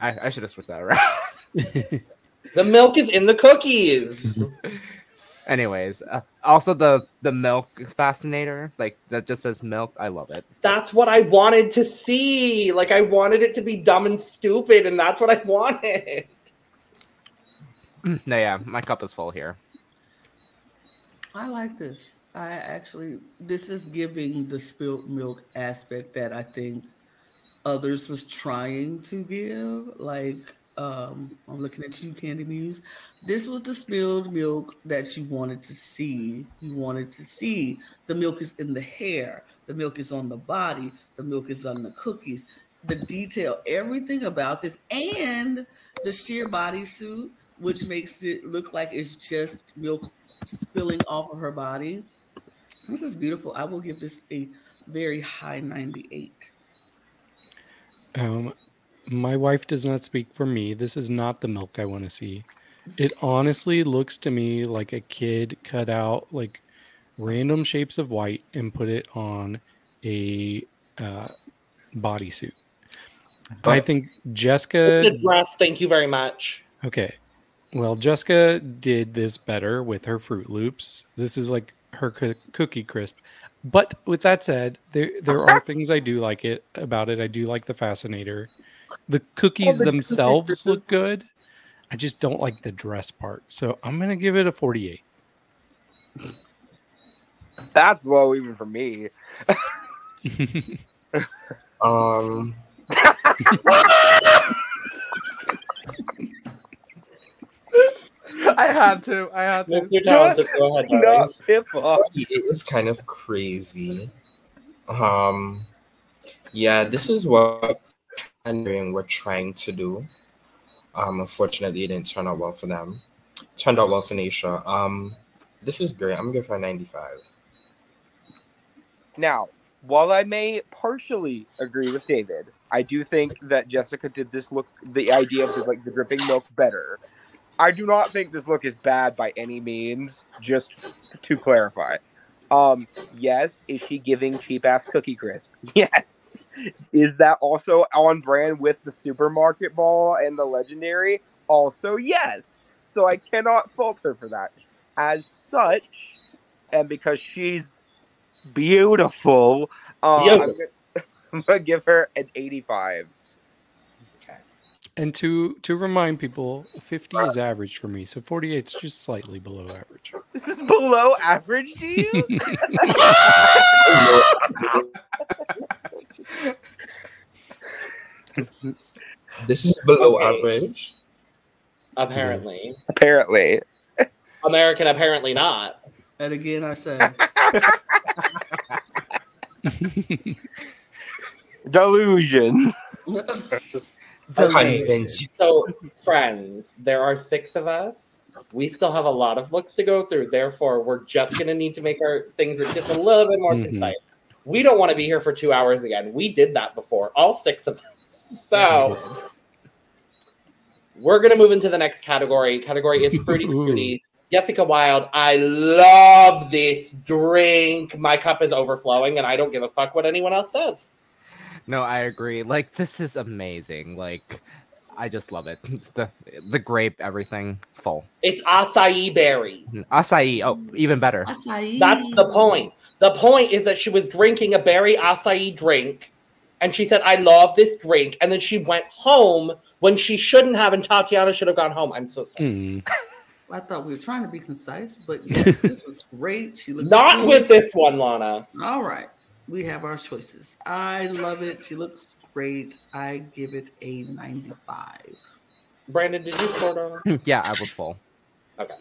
I should have switched that around. The milk is in the cookies. Anyways, also the milk fascinator, like that just says milk. I love it. That's what I wanted to see. Like I wanted it to be dumb and stupid, and that's what I wanted. No, yeah, my cup is full here. I like this. This is giving the spilled milk aspect that I think others was trying to give, like. I'm looking at you, Candy Muse. This was the spilled milk that you wanted to see. You wanted to see the milk is in the hair, the milk is on the body, the milk is on the cookies, the detail, everything about this, and the sheer bodysuit, which makes it look like it's just milk spilling off of her body. This is beautiful. I will give this a very high 98. My wife does not speak for me. This is not the milk I want to see. It honestly looks to me like a kid cut out like random shapes of white and put it on a bodysuit. I think Jessica... It's a dress, thank you very much. Okay. Well, Jessica did this better with her Fruit Loops. This is like her cookie crisp. But with that said, there are things I do like about it. I do like the fascinator. The cookies themselves look good. I just don't like the dress part. So I'm going to give it a 48. That's low even for me. I had to. Mr. Talented, go ahead, no, it was kind of crazy. Yeah, this is what Henry were trying to do. Unfortunately, it didn't turn out well for them. Turned out well for Naysha. This is great. I'm gonna give her a 95. Now, while I may partially agree with David, I do think that Jessica did this look, the idea of the dripping milk, better. I do not think this look is bad by any means, just to clarify. Yes, is she giving cheap-ass cookie crisp? Yes. Is that also on brand with the supermarket ball and the legendary? Also, yes. So I cannot fault her for that. As such, and because she's beautiful, I'm going to give her an 85. And to remind people, 50 is average for me, so 48 is just slightly below average. This is below average to you? This is below average? Apparently. Apparently. American apparently not. And again, I say. Delusion. So, friends, there are 6 of us. We still have a lot of looks to go through. Therefore, we're just going to need to make our things just a little bit more concise. We don't want to be here for 2 hours again. We did that before, all 6 of us. So, we're going to move into the next category. Category is Fruity Fruity. Jessica Wild, I love this drink. My cup is overflowing, and I don't give a fuck what anyone else says. No, I agree. Like, this is amazing. Like, I just love it. It's the grape, everything, full. It's acai berry. Acai, oh, even better. Acai. That's the point. The point is that she was drinking a berry acai drink, and she said, I love this drink. And then she went home when she shouldn't have, and Tatiana should have gone home. I'm so sorry. Mm. I thought we were trying to be concise, but yes, this was great. She looked not great with this one, Lana. All right. We have our choices. I love it. She looks great. I give it a 95. Brandon, did you order? Yeah, I would pull. Okay.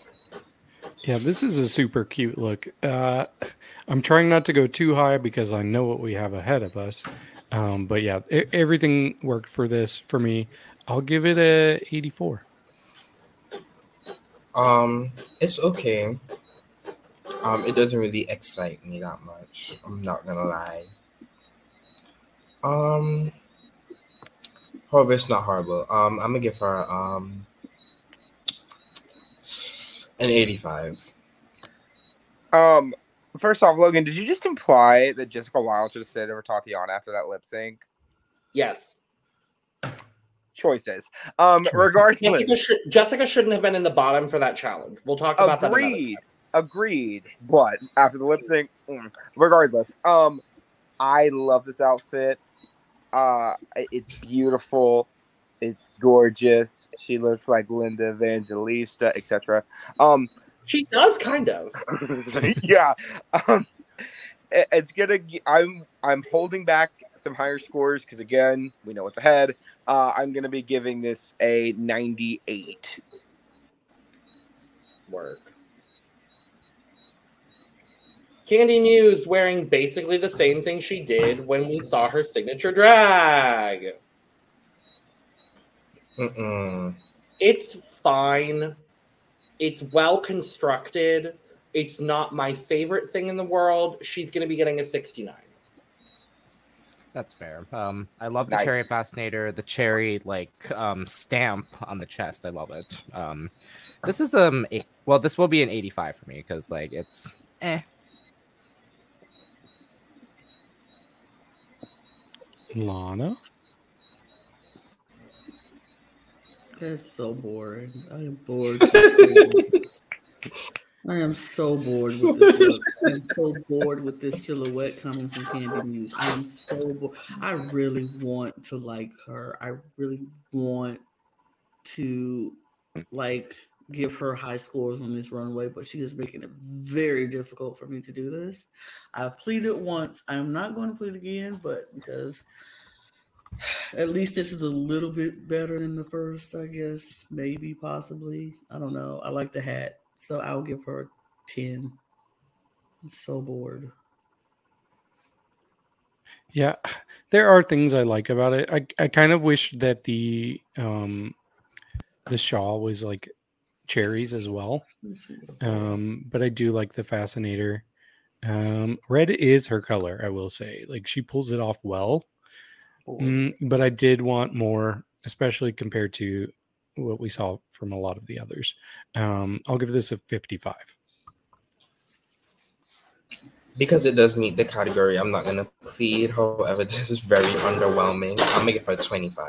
Yeah, this is a super cute look. I'm trying not to go too high because I know what we have ahead of us. But yeah, everything worked for this for me. I'll give it a 84. It's okay. It doesn't really excite me that much. I'm not gonna lie. However, it's not horrible. I'm gonna give her an 85. First off, Logan, did you just imply that Jessica Wild should have stayed over Tatiana after that lip sync? Yes. Choices. Regardless, Jessica shouldn't have been in the bottom for that challenge. We'll talk about that. Agreed. But after the lip sync, regardless, I love this outfit. It's beautiful. It's gorgeous. She looks like Linda Evangelista, etc. She does kind of. Yeah. It's gonna. I'm holding back some higher scores because again, we know what's ahead. I'm gonna be giving this a 98. Work. Kandy Muse wearing basically the same thing she did when we saw her signature drag. It's fine. It's well constructed. It's not my favorite thing in the world. She's going to be getting a 69. That's fair. I love the cherry fascinator, the cherry like stamp on the chest. I love it. This is well, this will be an 85 for me because like it's eh. Lana? It's so boring. I am bored. I am so bored with this look. I am so bored with this silhouette coming from Candy Muse. I am so bored. I really want to like her. I really want to like give her high scores on this runway, but she is making it very difficult for me to do this. I pleaded once. I'm not going to plead again, but because at least this is a little bit better than the first, I guess. Maybe, possibly. I don't know. I like the hat, so I'll give her a 10. I'm so bored. Yeah, there are things I like about it. I kind of wish that the shawl was like cherries as well, but I do like the fascinator. Red is her color, I will say. Like, she pulls it off well, but I did want more, especially compared to what we saw from a lot of the others. I'll give this a 55 because it does meet the category. I'm not gonna plead, however, this is very underwhelming. I'll make it for a 25.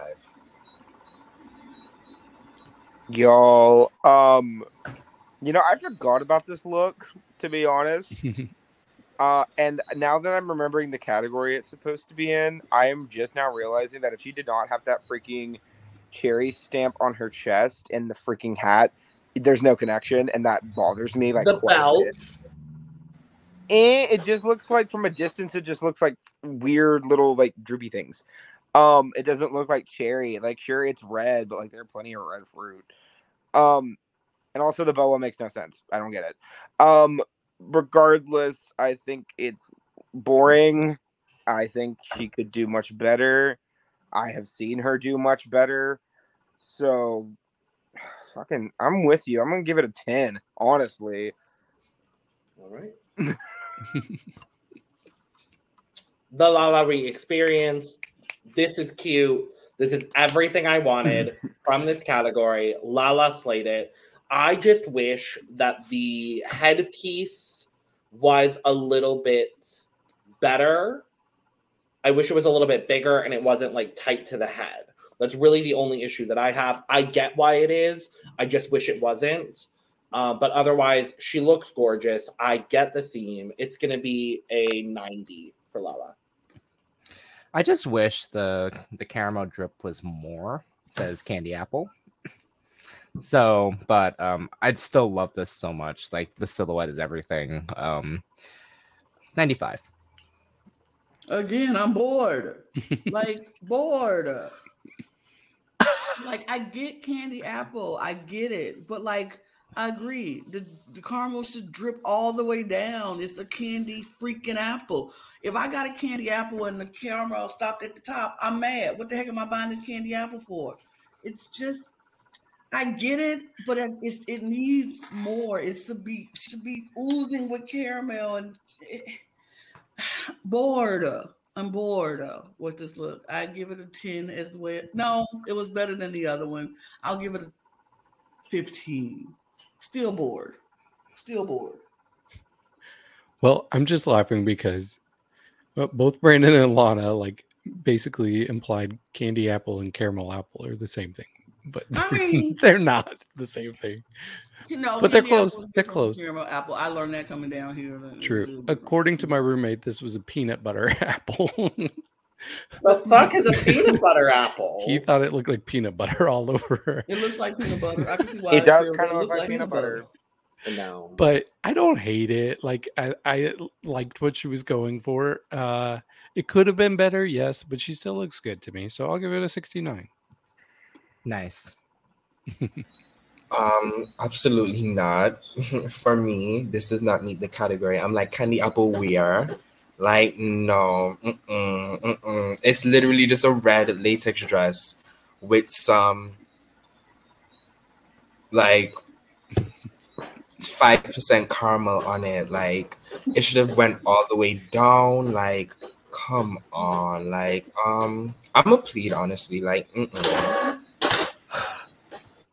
Y'all, you know, I forgot about this look, to be honest. And now that I'm remembering the category it's supposed to be in, I am just now realizing that if she did not have that freaking cherry stamp on her chest and the freaking hat, there's no connection, and that bothers me. Like, the belt. And it just looks like, from a distance, it just looks like weird little, like, droopy things. It doesn't look like cherry. Like, sure, it's red, but like there are plenty of red fruit. And also the boa makes no sense. I don't get it. Regardless, I think it's boring. I think she could do much better. I have seen her do much better. So, fucking, I'm with you. I'm gonna give it a 10, honestly. All right. The Lala Ri experience. This is cute. This is everything I wanted from this category. Lala slayed it. I just wish that the headpiece was a little bit better. I wish it was a little bit bigger and it wasn't like tight to the head. That's really the only issue that I have. I get why it is. I just wish it wasn't. But otherwise, she looks gorgeous. I get the theme. It's going to be a 90 for Lala. I just wish the caramel drip was more, says Candy Apple. So, but I'd still love this so much. Like, the silhouette is everything. 95. Again, I'm bored. Like, bored. Like, I get Candy Apple. I get it. But, like, I agree. The caramel should drip all the way down. It's a candy freaking apple. If I got a candy apple and the caramel stopped at the top, I'm mad. What the heck am I buying this candy apple for? It's just, I get it, but it needs more. It should be oozing with caramel and bored. I'm bored with this look. I give it a 10 as well. No, it was better than the other one. I'll give it a 15. Still bored. Still bored. Well, I'm just laughing because both Brandon and Lana like basically implied candy apple and caramel apple are the same thing. But I mean, they're not the same thing. You know, but they're close. They're close. Caramel apple. I learned that coming down here. True. According to my roommate, this was a peanut butter apple. The fuck is a peanut butter apple? He thought it looked like peanut butter all over. It looks like peanut butter. I can see why it does kind of look like peanut butter. No, but I don't hate it. Like I liked what she was going for. It could have been better, yes, but she still looks good to me. So I'll give it a 69. Nice. Absolutely not. For me, this does not need the category. I'm like candy apple wear. Like, no, It's literally just a red latex dress with some, like, 5% caramel on it. Like, it should have went all the way down. Like, come on. Like, I'm a plead, honestly. Like,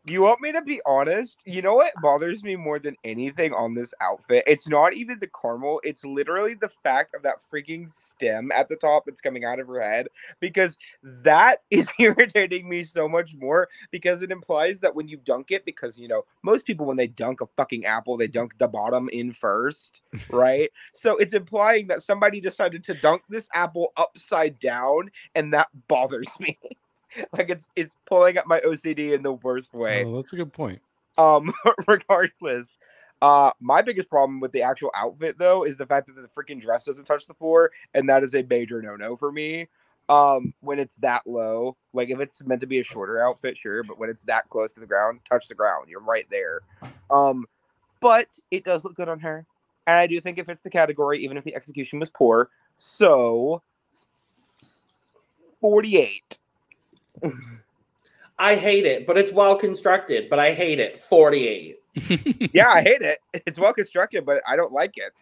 You want me to be honest? You know what bothers me more than anything on this outfit? It's not even the caramel. It's literally the fact of that freaking stem at the top that's coming out of her head, because that is irritating me so much more, because it implies that when you dunk it, because, you know, most people when they dunk a fucking apple, they dunk the bottom in first, right? So it's implying that somebody decided to dunk this apple upside down, and that bothers me. Like, it's pulling up my OCD in the worst way. Oh, that's a good point. Regardless, my biggest problem with the actual outfit, though, is the fact that the freaking dress doesn't touch the floor, and that is a major no-no for me. When it's that low, like, if it's meant to be a shorter outfit, sure, but when it's that close to the ground, touch the ground. You're right there. But it does look good on her, and I do think it fits the category, even if the execution was poor. So, 48. I hate it, but it's well constructed, but I hate it. 48. Yeah, I hate it. It's well constructed, but I don't like it.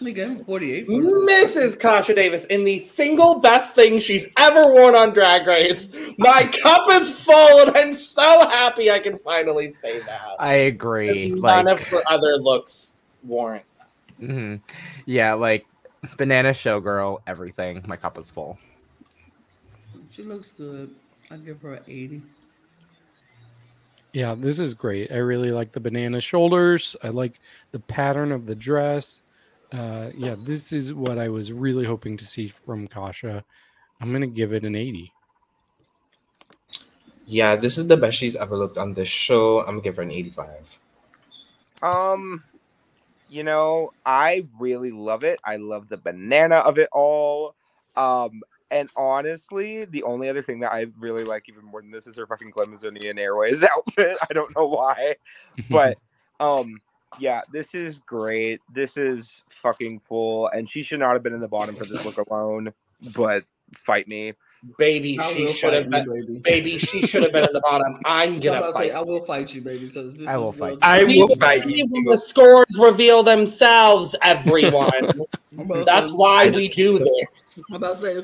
Again, 48. Mrs. Kasha Davis in the single best thing she's ever worn on Drag Race. My cup is full, and I'm so happy I can finally say that. I agree. None of her other looks warrant. Mm-hmm. Yeah, like Banana Showgirl, everything. My cup is full. She looks good. I'll give her an 80. Yeah, this is great. I really like the banana shoulders. I like the pattern of the dress. Yeah, this is what I was really hoping to see from Kasha. I'm going to give it an 80. Yeah, this is the best she's ever looked on this show. I'm going to give her an 85. You know, I really love it. I love the banana of it all. And honestly, the only other thing that I really like even more than this is her fucking Glamazonian Airways outfit. I don't know why. But, yeah, this is great. This is fucking full. And she should not have been in the bottom for this look alone. But fight me. Baby, she should have been. Baby, she should have been at the bottom. I'm gonna fight. I will fight you, baby. Because I will fight. I will fight you. When the scores reveal themselves, everyone. That's why we do this. I'm about to say.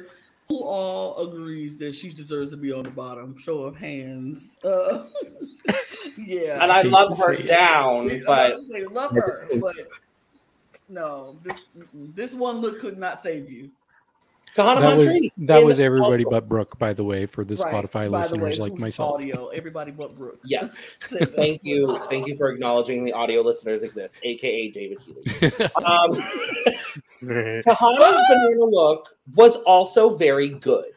Who all agrees that she deserves to be on the bottom? Show of hands. Yeah. And I love her down, but I say, love her, but no, this one look could not save you. Kahanna Montrese. That was everybody but Brooke, by the way, for the Spotify listeners like myself. Audio, everybody but Brooke. Yeah. Thank you. Thank you for acknowledging the audio listeners exist, aka David Healy. Kahanna's banana look was also very good.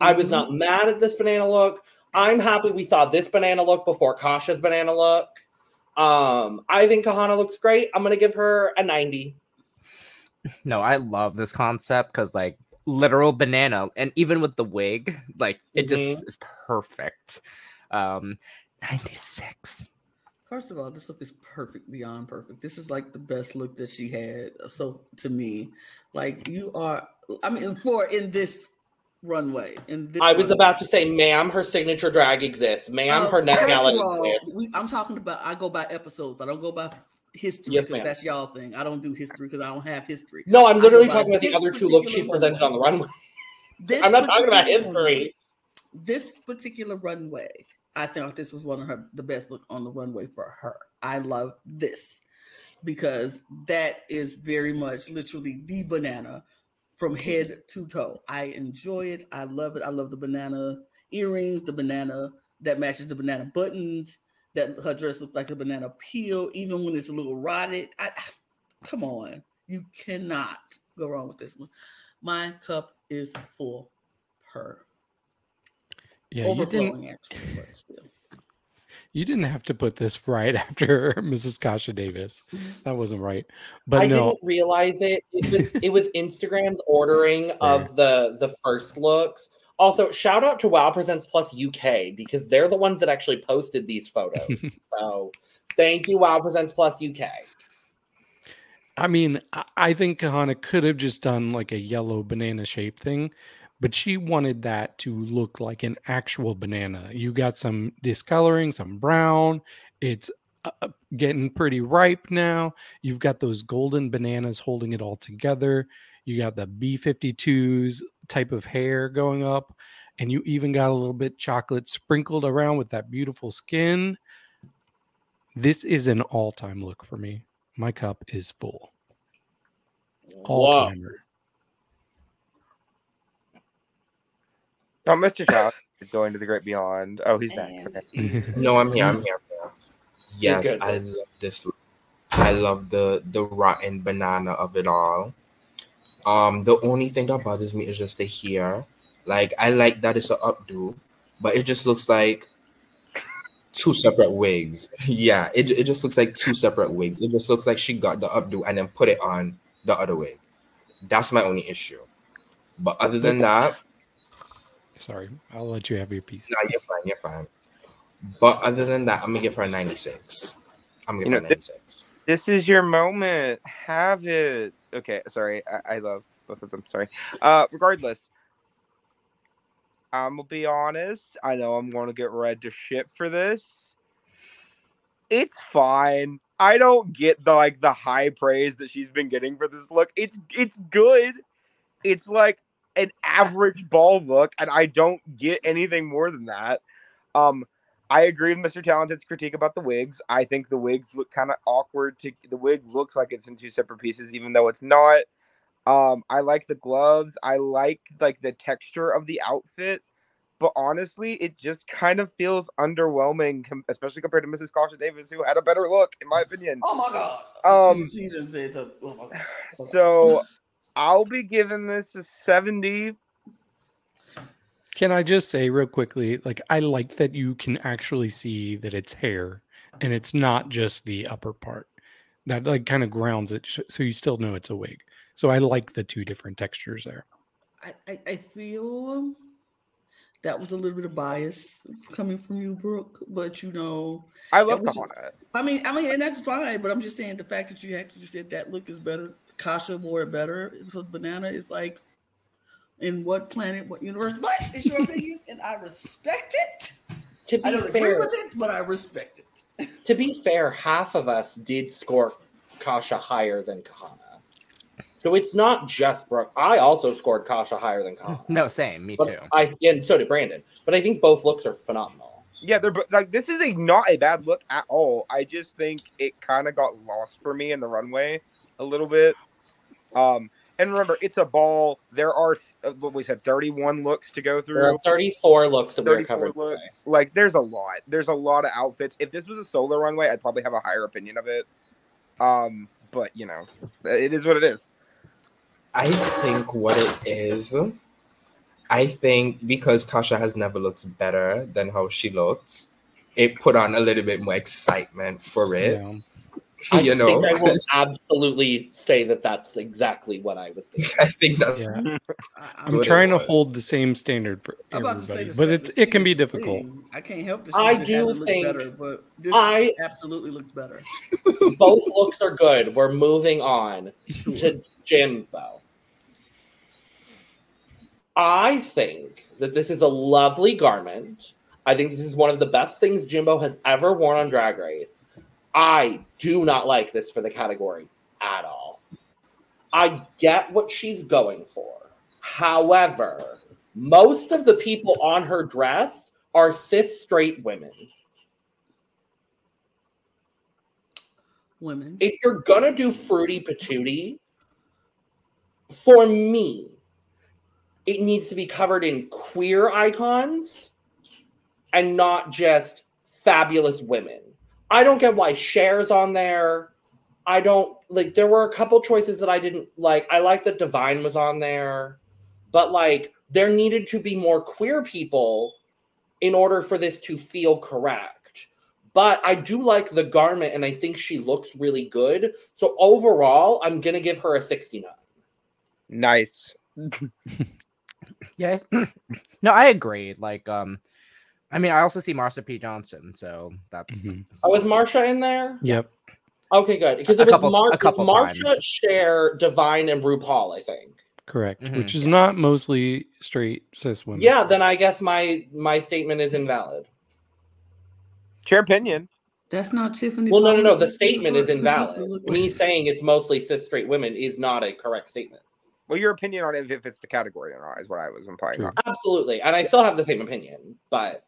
I was not mad at this banana look. I'm happy we saw this banana look before Kasha's banana look. I think Kahanna looks great. I'm going to give her a 90. No, I love this concept because, like, literal banana. And even with the wig, like, it just is perfect. 96. First of all, this look is perfect beyond perfect. This is, like, the best look that she had. So, to me, like, you are, I mean, in this runway. I was about to say, ma'am, her signature drag exists. Ma'am, her neck mallet exists. I'm talking about, I go by episodes. I don't go by history, because that's y'all thing. I don't do history because I don't have history. No, I'm literally talking about the other two looks she presented on the runway. I'm not talking about history. This particular runway, I think this was one of the best look on the runway for her. I love this because that is very much literally the banana from head to toe. I enjoy it. I love it. I love the banana earrings, the banana that matches the banana buttons, that her dress looked like a banana peel, even when it's a little rotted. Come on. You cannot go wrong with this one. My cup is full per. Yeah, overflowing, actually, but still. You didn't have to put this right after Mrs. Kasha Davis. That wasn't right. But I didn't realize it. It was Instagram's ordering of the first looks. Also, shout out to Wow Presents Plus UK because they're the ones that actually posted these photos. So thank you, Wow Presents Plus UK. I mean, I think Kahanna could have just done like a yellow banana shape thing, but she wanted that to look like an actual banana. You got some discoloring, some brown. It's getting pretty ripe now. You've got those golden bananas holding it all together. You got the B52s type of hair going up. And you even got a little bit chocolate sprinkled around with that beautiful skin. This is an all-time look for me. My cup is full. All-timer. Oh, Mr. Child is going to the Great Beyond. Oh, he's back. No, I'm here. I'm here. Yes, I love this. I love the rotten banana of it all. The only thing that bothers me is just the hair. Like, I like that it's an updo, but it just looks like two separate wigs. Yeah, it just looks like two separate wigs. It just looks like she got the updo and then put it on the other wig. That's my only issue. But other than that... Sorry, I'll let you have your piece. No, you're fine, you're fine. But other than that, I'm going to give her a 96. I'm going to give her a 96. This is your moment. Have it. Okay, sorry. I love both of them. Sorry. Regardless, I'm going to be honest. I know I'm going to get red to shit for this. It's fine. I don't get the high praise that she's been getting for this look. It's good. It's like an average ball look, and I don't get anything more than that. I agree with Mr. Talented's critique about the wigs. I think the wigs look kind of awkward. The wig looks like it's in two separate pieces, even though it's not. I like the gloves. I like the texture of the outfit, but honestly, it just kind of feels underwhelming, especially compared to Mrs. Kasha Davis, who had a better look, in my opinion. Oh my god! She didn't say so. Oh my god. Okay. So. I'll be giving this a 70. Can I just say real quickly, like, I like that you can actually see that it's hair and it's not just the upper part. That, like, kind of grounds it so you still know it's a wig. So I like the two different textures there. I feel that was a little bit of bias coming from you, Brooke, but you know. I love Kahanna. I mean, and that's fine, but I'm just saying the fact that you actually said that look is better. Kasha wore it better for banana. It's like, in what planet, what universe? But it's your opinion, and I respect it. I don't agree with it, but I respect it. To be fair, half of us did score Kasha higher than Kahanna. So it's not just Brooke. I also scored Kasha higher than Kahanna. No, same. Me too. And so did Brandon. But I think both looks are phenomenal. Yeah, they're like, this is not a bad look at all. I just think it kind of got lost for me in the runway a little bit. And remember, it's a ball. There are, what we said, 31 looks to go through. There are 34 looks that we're covering. Like, there's a lot. There's a lot of outfits. If this was a solo runway, I'd probably have a higher opinion of it. But, you know, it is what it is. I think what it is, I think because Kasha has never looked better than how she looked, it put on a little bit more excitement for it. Yeah. I think I will absolutely say that that's exactly what I was thinking. I think that. Yeah. I'm trying to hold the same standard for everybody, but it can be difficult. I can't help this. I do think better, but this absolutely looks better. Both looks are good. We're moving on to Jimbo. I think that this is a lovely garment. I think this is one of the best things Jimbo has ever worn on Drag Race. I do not like this for the category at all. I get what she's going for. However, most of the people on her dress are cis straight women. If you're going to do fruity patootie, for me, it needs to be covered in queer icons and not just fabulous women. I don't get why Cher's on there. I don't, like, there were a couple choices that I didn't like. I liked that Divine was on there. But, like, there needed to be more queer people in order for this to feel correct. But I do like the garment, and I think she looks really good. So, overall, I'm going to give her a 69. Nice. Yeah. No, I agree. Like, I mean, I also see Marsha P. Johnson, so that's... Oh, is Marsha in there? Yep. Okay, good. Because it was Marsha, Cher, Divine, and RuPaul, I think. Correct, which is not mostly straight cis women. Yeah, then I guess my statement is invalid. Chair opinion. That's not Tiffany. Well, no, the statement is invalid. Me saying it's mostly cis straight women is not a correct statement. Well, your opinion on if it's the category or not is what I was implying. True. Absolutely, and I still have the same opinion, but...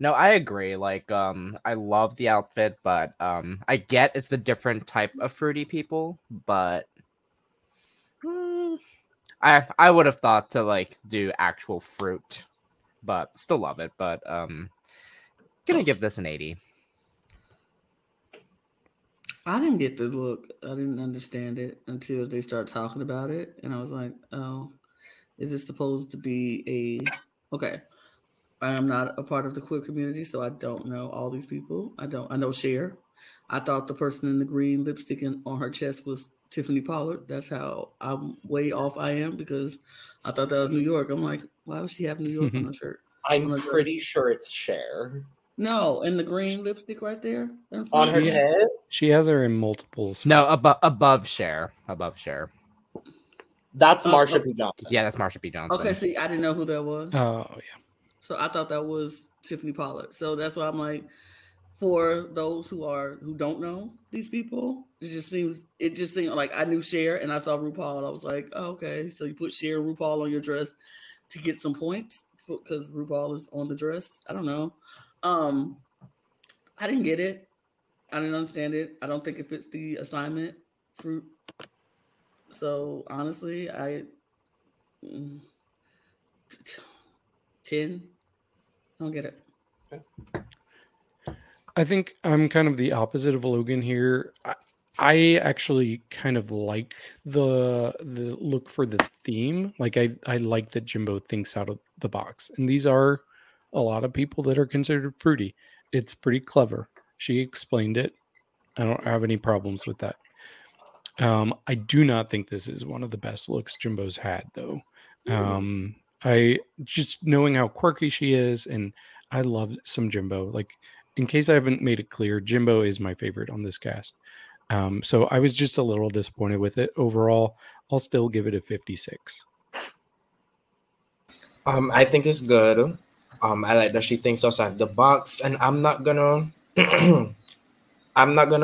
No, I agree. Like, I love the outfit, but I get it's the different type of fruity people, but I would have thought to like do actual fruit, but still love it. But gonna give this an 80. I didn't get the look. I didn't understand it until they started talking about it, and I was like, "Oh, is this supposed to be a okay?" I am not a part of the queer community, so I don't know all these people. I know Cher. I thought the person in the green lipstick on her chest was Tiffany Pollard. That's how I'm way off I am, because I thought that was New York. I'm like, why does she have New York on her shirt? I'm pretty sure it's Cher. No, and the green lipstick right there on her head. She has her in multiple spots. No, above Cher. Above Cher. That's Marsha P. Johnson. Yeah, that's Marsha P. Johnson. Okay, see, I didn't know who that was. Oh, yeah. So I thought that was Tiffany Pollard. So that's why I'm like, for those who don't know these people, it just seemed like I knew Cher and I saw RuPaul and I was like, oh, okay. So you put Cher and RuPaul on your dress to get some points because RuPaul is on the dress. I don't know. I didn't get it. I didn't understand it. I don't think it fits the assignment fruit. So honestly, 10. I don't get it. Okay. I think I'm kind of the opposite of Logan here. I actually kind of like the look for the theme. Like I like that Jimbo thinks out of the box. And these are a lot of people that are considered fruity. It's pretty clever. She explained it. I don't have any problems with that. I do not think this is one of the best looks Jimbo's had, though. I just knowing how quirky she is, and I love some Jimbo. Like, in case I haven't made it clear, Jimbo is my favorite on this cast. So I was just a little disappointed with it overall. I'll still give it a 56. I think it's good. I like that she thinks outside the box, and I'm not gonna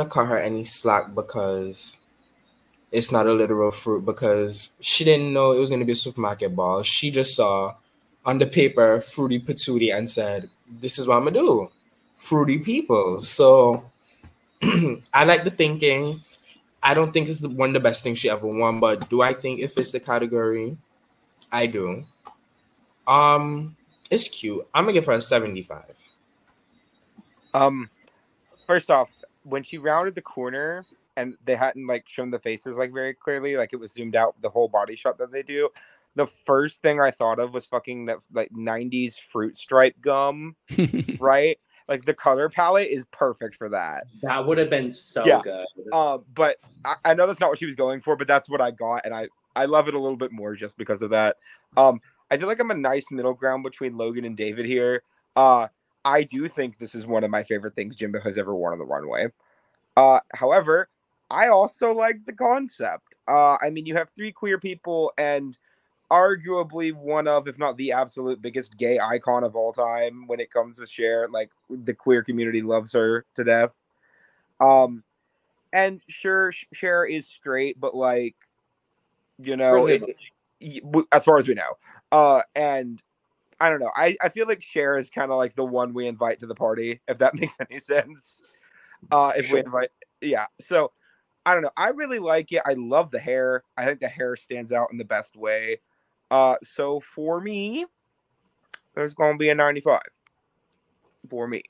cut her any slack because it's not a literal fruit, because she didn't know it was going to be a supermarket ball. She just saw on the paper fruity patootie and said, this is what I'm going to do. Fruity people. So I like the thinking. I don't think it's one of the best things she ever won, but do I think it fits the category? I do. It's cute. I'm gonna give her a 75. First off, when she rounded the corner and they hadn't like shown the faces like very clearly, like it was zoomed out, the whole body shot that they do. The first thing I thought of was fucking that like 90s fruit stripe gum, right? Like the color palette is perfect for that. That would have been so good. But I know that's not what she was going for, but that's what I got, and I love it a little bit more just because of that. I feel like I'm a nice middle ground between Logan and David here. I do think this is one of my favorite things Jimbo has ever worn on the runway. However, I also like the concept. I mean, you have three queer people and arguably one of, if not the absolute biggest gay icon of all time when it comes to Cher. Like, the queer community loves her to death. And sure, Cher is straight, but like, you know, as far as we know. And I don't know. I feel like Cher is kind of like the one we invite to the party, if that makes any sense. So, I don't know. I really like it. I love the hair. I think the hair stands out in the best way. So for me, there's going to be a 95 for me.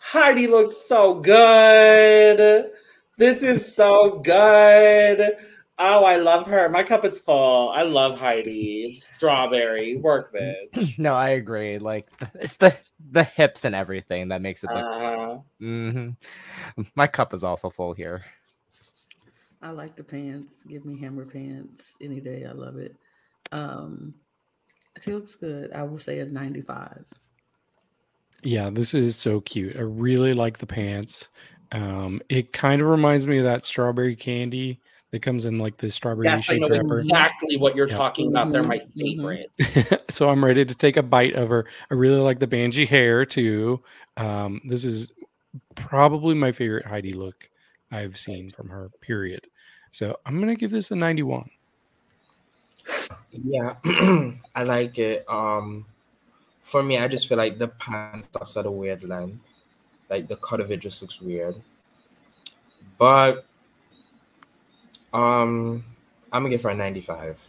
Heidi looks so good. This is so good. Oh, I love her. My cup is full. I love Heidi. Strawberry. Work, bitch. No, I agree. Like, it's the hips and everything that makes it look... My cup is also full here. I like the pants. Give me hammer pants any day. I love it. She looks good. I will say a 95. Yeah, this is so cute. I really like the pants. It kind of reminds me of that strawberry candy that comes in like the strawberry shake wrapper. I know exactly what you're talking about. They're my favorites. So I'm ready to take a bite of her. I really like the Banshee hair too. This is probably my favorite Heidi look I've seen from her, period. So I'm going to give this a 91. Yeah, I like it. For me, I just feel like the pants stops at a weird length. Like the cut of it just looks weird. But I'm gonna give her a 95.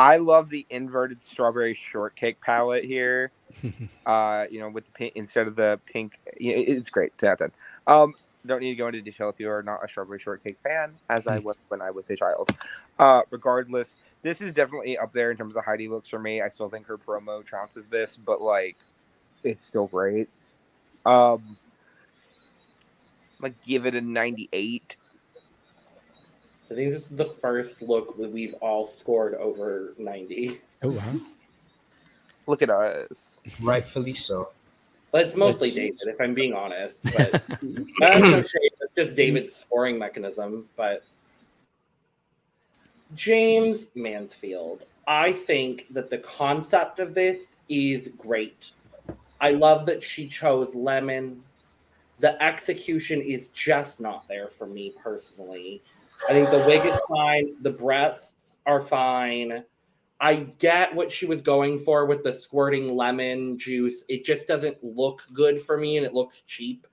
I love the inverted strawberry shortcake palette here. You know, with the pink instead of the pink, it's great. Don't need to go into detail if you are not a strawberry shortcake fan, as I was when I was a child. Regardless, this is definitely up there in terms of Heidi looks for me. I still think her promo trounces this, but like, it's still great. I'm gonna give it a 98. I think this is the first look that we've all scored over 90. Oh, wow. Look at us. Rightfully so. But it's mostly David, if I'm being honest. But that's no shade. It's just David's scoring mechanism. But Jaymes Mansfield, I think that the concept of this is great. I love that she chose lemon. The execution is just not there for me personally. I think the wig is fine. The breasts are fine. I get what she was going for with the squirting lemon juice. It just doesn't look good for me, and it looks cheap.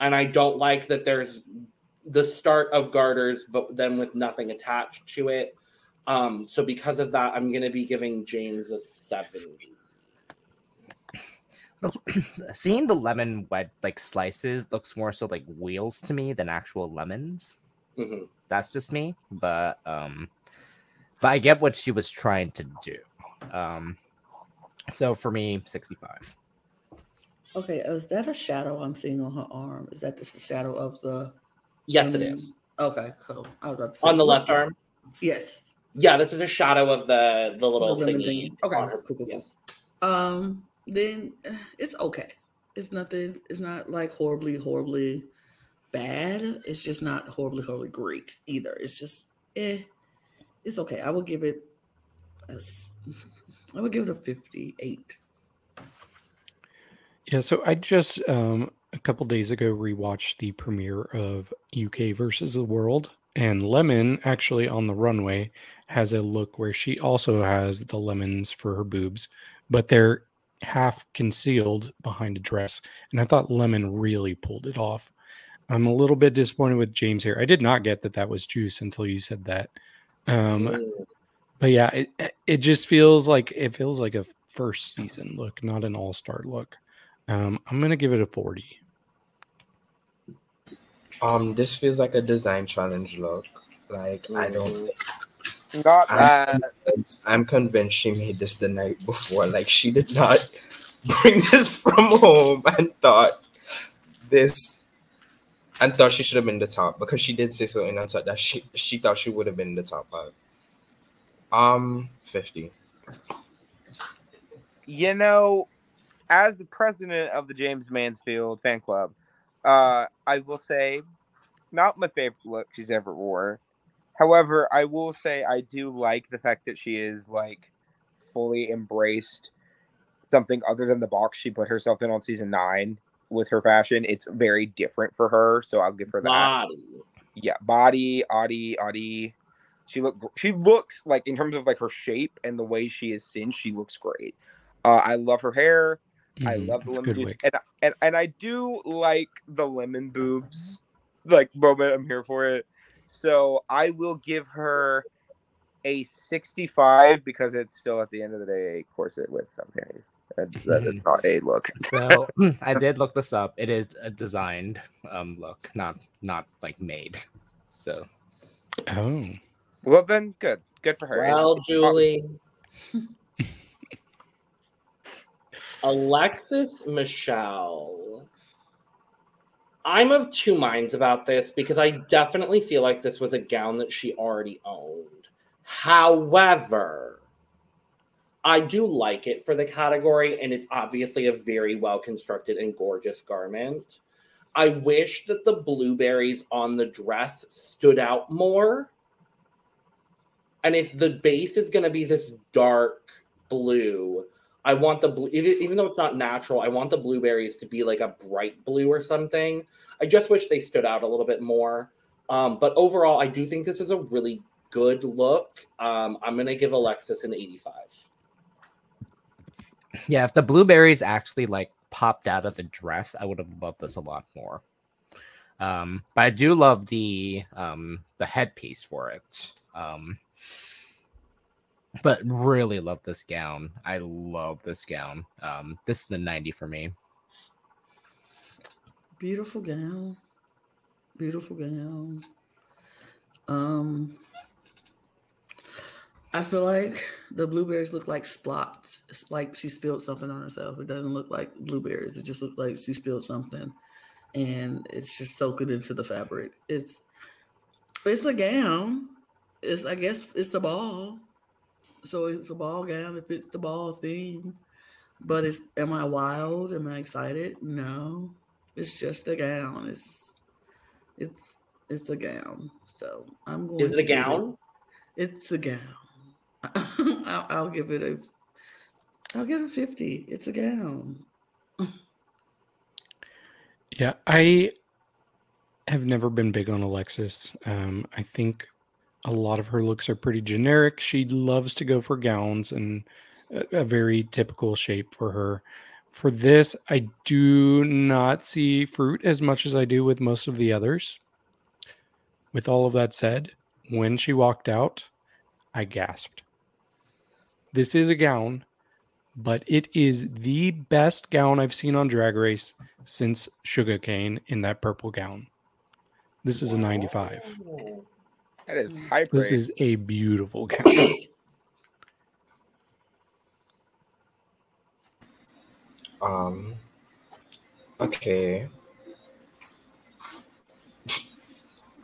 And I don't like that there's the start of garters, but then with nothing attached to it. So because of that, I'm going to be giving Jaymes a 70. Seeing the lemon web like slices looks more so like wheels to me than actual lemons. That's just me, but I get what she was trying to do. So for me, 65. Okay, is that a shadow I'm seeing on her arm? Is that just the shadow of the? Yes, it is. Okay, cool. I was about to say on the left arm. Yes. Yeah, this is a shadow of the little thingy. Okay, on her. Cool. Yes. Then it's okay. It's nothing. It's not like horribly bad. It's just not horribly great either. It's just it's okay. I would give it a 58. Yeah. So I just a couple days ago rewatched the premiere of UK versus the World, and Lemon actually on the runway has a look where she also has the lemons for her boobs, but they're half concealed behind a dress, and I thought Lemon really pulled it off. I'm a little bit disappointed with Jaymes here. I did not get that that was juice until you said that. But yeah, it just feels like a first season look, not an all-star look. I'm gonna give it a 40. This feels like a design challenge look. Like I don't think I'm convinced she made this the night before. Like she did not bring this from home and thought this. And thought she should have been the top, because she did say so in her talk that she thought she would have been in the top 5. 50. You know, as the president of the Jaymes Mansfield fan club, I will say, not my favorite look she's ever wore. However, I will say I do like the fact that she is like fully embraced something other than the box she put herself in on season 9. With her fashion, it's very different for her, so I'll give her that. Body. She looks like, in terms of like her shape and the way she is thin, she looks great. I love her hair. I love the lemon, and I do like the lemon boobs. Like moment, I'm here for it. So I will give her a 65 because it's still at the end of the day a corset with some panties. That's not a look. So I did look this up. It is a designed look, not like made. So, oh, well then, good for her. Well, Julie, Alexis Michelle. I'm of two minds about this because I definitely feel like this was a gown that she already owned. However, I do like it for the category, and it's obviously a very well-constructed and gorgeous garment. I wish that the blueberries on the dress stood out more. And if the base is going to be this dark blue, I want the blue, even though it's not natural, I want the blueberries to be like a bright blue or something. I just wish they stood out a little bit more. But overall, I do think this is a really good look. I'm going to give Alexis an 85. Yeah, if the blueberries actually like popped out of the dress, I would have loved this a lot more. But I do love the headpiece for it. But really love this gown. I love this gown. This is a 90 for me. Beautiful gown. Beautiful gown. I feel like the blueberries look like spots. It's like she spilled something on herself. It doesn't look like blueberries. It just looks like she spilled something, and it's just soaking into the fabric. It's a gown. I guess it's the ball. So it's a ball gown. It fits the ball theme. But am I wild? Am I excited? No. It's just a gown. It's a gown. So I'm going. Is it a gown? It's a gown. I'll give it a 50. It's a gown. Yeah, I have never been big on Alexis. I think a lot of her looks are pretty generic. She loves to go for gowns and a very typical shape for her. For this, I do not see fruit as much as I do with most of the others. With all of that said, when she walked out, I gasped. This is a gown, but it is the best gown I've seen on Drag Race since Sugarcane in that purple gown. This is a 95. That is high praise. This is a beautiful gown. Okay.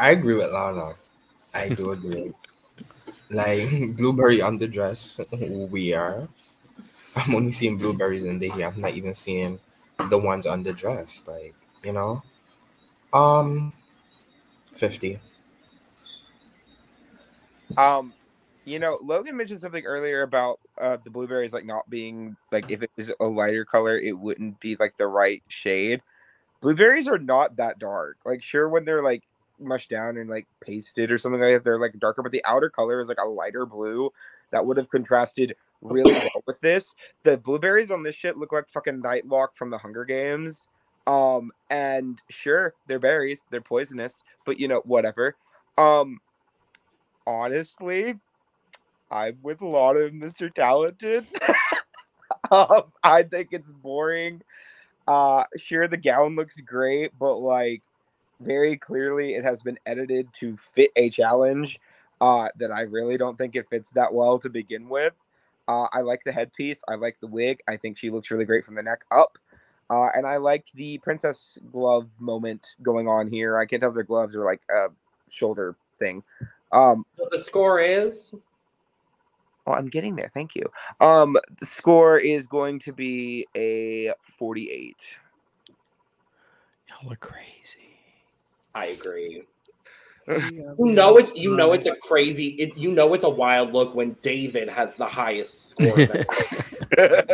I agree with Lana. I do agree. Like blueberry on the dress, we are. I'm only seeing blueberries in the here. I'm not even seeing the ones on the dress. Like, you know, 50. You know, Logan mentioned something earlier about the blueberries, like not being like if it was a lighter color, it wouldn't be like the right shade. Blueberries are not that dark. Like, sure, when they're like mushed down and like pasted or something like that, they're like darker, but the outer color is like a lighter blue, that would have contrasted really well with this. The blueberries on this shit look like fucking Nightlock from the Hunger Games. And sure, they're berries, they're poisonous, but you know, whatever. Honestly, I'm with Lana and Mr. Talented. I think it's boring. Sure, the gown looks great, but like, very clearly it has been edited to fit a challenge that I really don't think it fits that well to begin with. I like the headpiece. I like the wig. I think she looks really great from the neck up. And I like the princess glove moment going on here. I can't tell if their gloves are like a shoulder thing. So the score is? Oh, I'm getting there. Thank you. The score is going to be a 48. Y'all are crazy. I agree. You know it's a wild look when David has the highest score.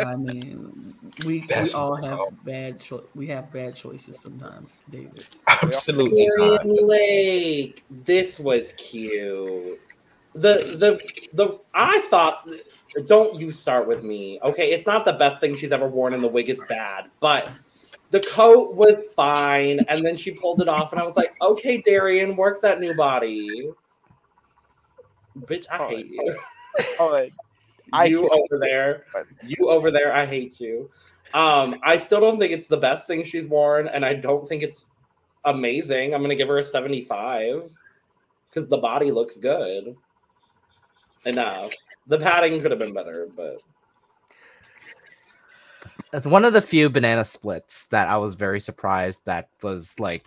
I mean, we all have bad choices. We have bad choices sometimes, David. Absolutely. Darienne Lake. This was cute. I thought, don't you start with me. Okay, it's not the best thing she's ever worn, and the wig is bad, but the coat was fine, and then she pulled it off, and I was like, okay, Darienne, work that new body. Bitch, I hate you. You over there, I hate you. I still don't think it's the best thing she's worn, and I don't think it's amazing. I'm going to give her a 75, because the body looks good. Enough. The padding could have been better, but... It's one of the few banana splits that I was very surprised that was like,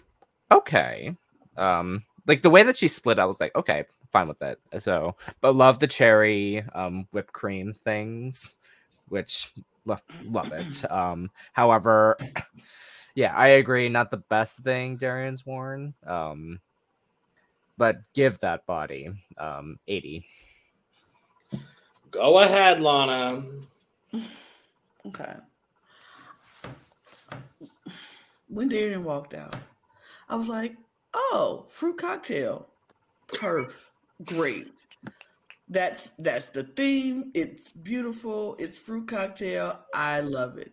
okay. Like the way that she split, I was like, okay, fine with that. So, but love the cherry whipped cream things, which love it. However, yeah, I agree. Not the best thing Darienne's worn, but give that body 80. Go ahead, Lana. Okay. When Darienne walked out, I was like, oh, fruit cocktail. Perf. Great. That's the theme. It's beautiful. It's fruit cocktail. I love it.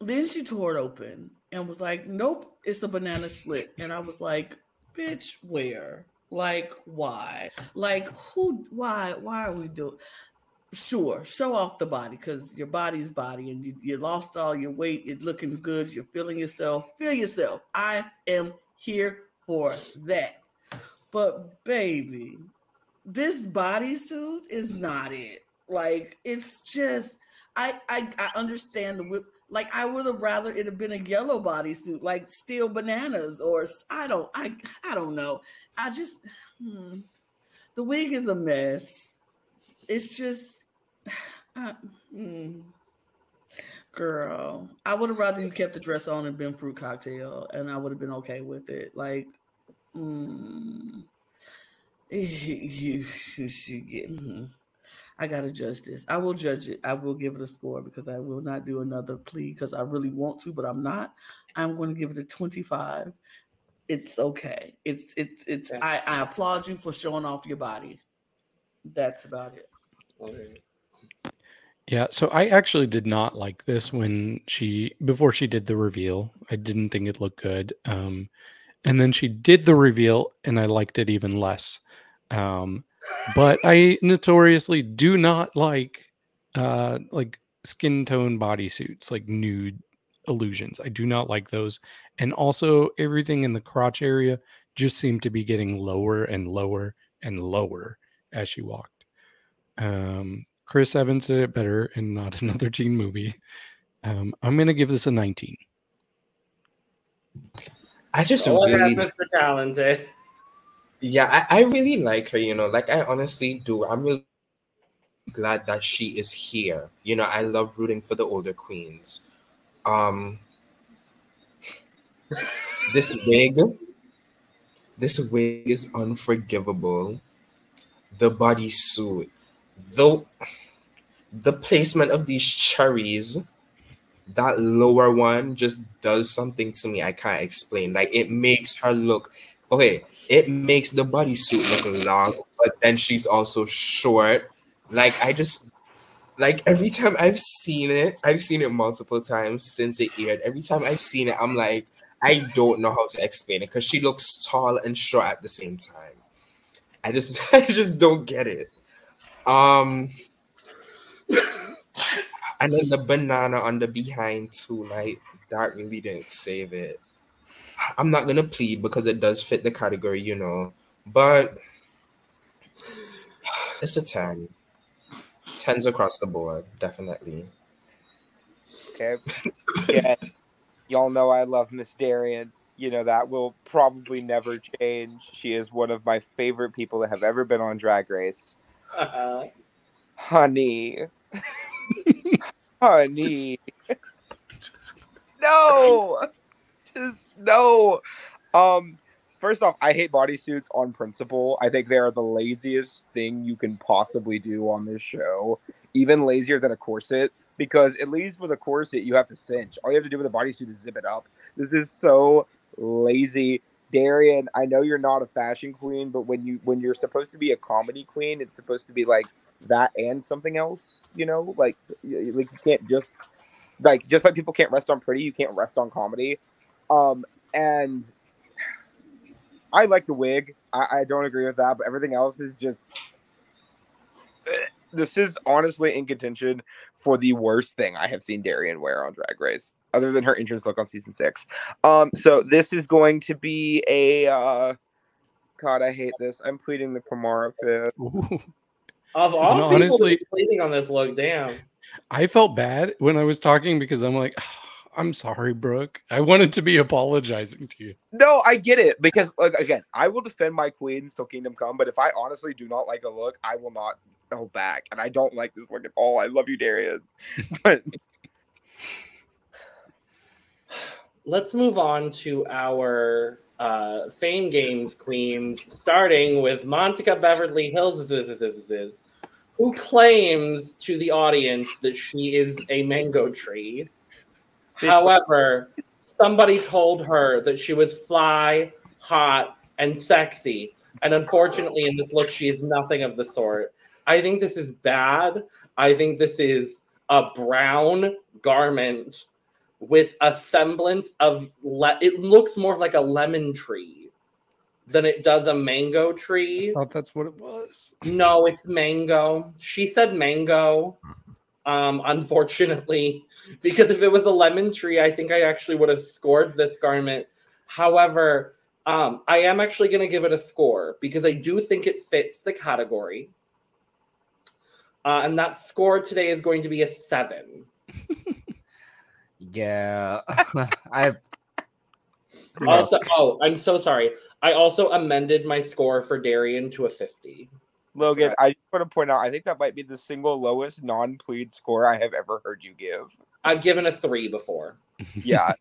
Then she tore it open and was like, nope, it's a banana split. And I was like, bitch, where? Like, why? Like, who? Why are we doing? Sure, show off the body, because your body's body, and you lost all your weight. It's looking good. You're feeling yourself. Feel yourself. I am here for that. But baby, this bodysuit is not it. Like, it's just, I understand the whip. Like, I would have rather it have been a yellow bodysuit, like steel bananas, or I don't know. I just the wig is a mess. It's just. Girl, I would have rather you kept the dress on and been fruit cocktail, and I would have been okay with it. Like, I gotta judge this. I will judge it. I will give it a score, because I will not do another plea, because I really want to, but I'm not. I'm going to give it a 25. It's okay. It's. I applaud you for showing off your body. That's about it. Yeah, so I actually did not like this before she did the reveal. I didn't think it looked good. And then she did the reveal, and I liked it even less. But I notoriously do not like skin tone bodysuits, like nude illusions. I do not like those. And also everything in the crotch area just seemed to be getting lower and lower and lower as she walked. Chris Evans did it better in Not Another Teen Movie. I'm going to give this a 19. I just really... Mr. Talented. Yeah, I really like her, you know. Like, I honestly do. I'm really glad that she is here. You know, I love rooting for the older queens. This wig is unforgivable. The bodysuit. Though the placement of these cherries, that lower one just does something to me I can't explain. Like, it makes her look okay, it makes the bodysuit look long, but then she's also short, Like, I just, like, every time I've seen it multiple times since it aired. Every time I've seen it, I'm like, I don't know how to explain it, because she looks tall and short at the same time. I just don't get it. And then the banana on the behind too, like, that really didn't save it. I'm not gonna plead because it does fit the category, you know, but it's a 10. 10s across the board, definitely. Okay. Yeah. Y'all know I love Miss Darian. You know, that will probably never change. She is one of my favorite people that have ever been on Drag Race. Honey. Honey. No. Just no. First off, I hate bodysuits on principle. I think they are the laziest thing you can possibly do on this show. Even lazier than a corset. Because at least with a corset, you have to cinch. All you have to do with a bodysuit is zip it up. This is so lazy. Darian, I know you're not a fashion queen, but when you're supposed to be a comedy queen, it's supposed to be like that and something else, you know? Like you can't just... Like, just like people can't rest on pretty, you can't rest on comedy. And I like the wig. I don't agree with that, but everything else is just... This is honestly in contention for the worst thing I have seen Darian wear on Drag Race, other than her entrance look on season 6. So this is going to be a... God, I hate this. I'm pleading the Pomara Fifth. Of all people, honestly, pleading on this look, damn. I felt bad when I was talking because I'm like, oh, I'm sorry, Brooke. I wanted to be apologizing to you. No, I get it. Because, like, again, I will defend my queens till Kingdom Come, but if I honestly do not like a look, I will not hold back. And I don't like this look at all. I love you, Darian. But... Let's move on to our Fame Games queens, starting with Monica Beverly Hillz, who claims to the audience that she is a mango tree. However, somebody told her that she was fly, hot, and sexy. And unfortunately, in this look, she is nothing of the sort. I think this is bad. I think this is a brown garment with a semblance of... It looks more like a lemon tree than it does a mango tree. I thought that's what it was. No, it's mango. She said mango, unfortunately, because if it was a lemon tree, I think I actually would have scored this garment. However, I am actually going to give it a score because I do think it fits the category. And that score today is going to be a 7. Yeah. I've also... Oh, I'm so sorry. I also amended my score for Darian to a 50. Logan, so, I just want to point out, I think that might be the single lowest non-plead score I have ever heard you give. I've given a 3 before. Yeah.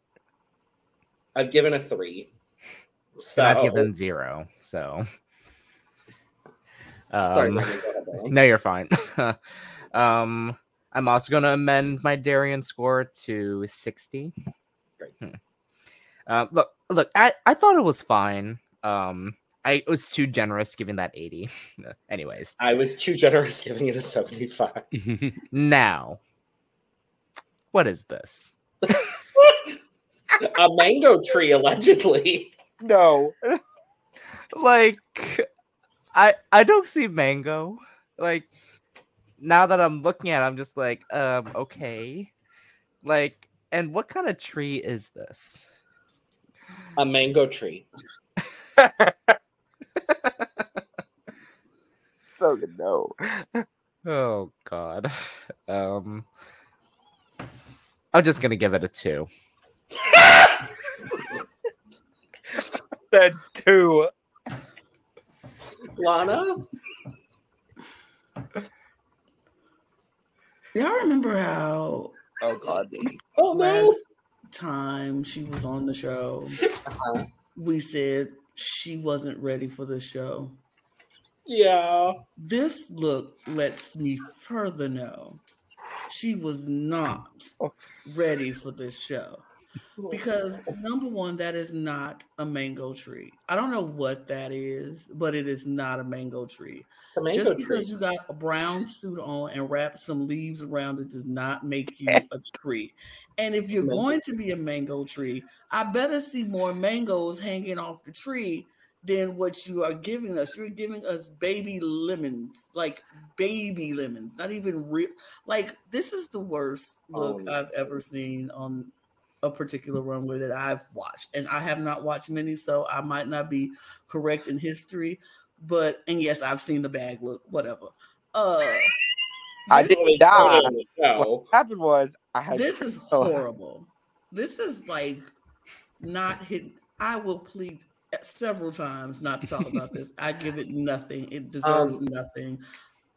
I've given a 3. So. I've given 0, so... Sorry, no, you're fine. I'm also going to amend my Darian score to 60. Great. Look, I thought it was fine. I was too generous giving that 80. Anyways. I was too generous giving it a 75. Now, what is this? A mango tree, allegedly. No. Like, I don't see mango. Like, now that I'm looking at it, I'm just like, okay. Like, and what kind of tree is this? A mango tree. So good, no. Oh God. I'm just gonna give it a 2. Said 2. Lana. Y'all remember how? Oh God. Oh no. Last time she was on the show, we said she wasn't ready for the show. Yeah. This look lets me further know she was not ready for this show. Because number one, that is not a mango tree. I don't know what that is, but it is not a mango tree. Just because you got a brown suit on and wrap some leaves around it does not make you a tree. And if you're going to be a mango tree, I better see more mangoes hanging off the tree than what you are giving us. You're giving us baby lemons, like baby lemons, not even real. Like, this is the worst look I've ever seen on a particular runway that I've watched. And I have not watched many, so I might not be correct in history. But, and yes, I've seen the bag look, whatever. I didn't die. What happened was, I had this is horrible. This is like not hidden. I will plead several times not to talk about this. I give it nothing. It deserves nothing.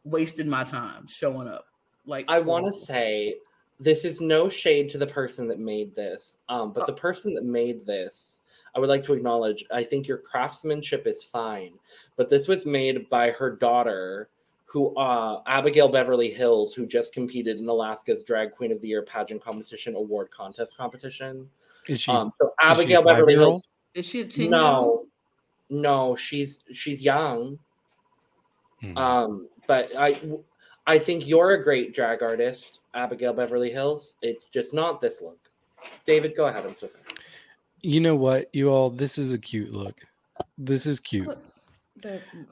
Wasted my time showing up. Like, I want to say, this is no shade to the person that made this, but the person that made this, I would like to acknowledge, I think your craftsmanship is fine, but this was made by her daughter, who Abigail Beverly Hillz, who just competed in Alaska's Drag Queen of the Year pageant competition award contest competition. Is she? So Abigail Beverly Hillz. Is she a teen? No, she's young. But I think you're a great drag artist, Abigail Beverly Hillz. It's just not this look. David, go ahead. I'm so sorry. You know what, you all, this is a cute look. This is cute.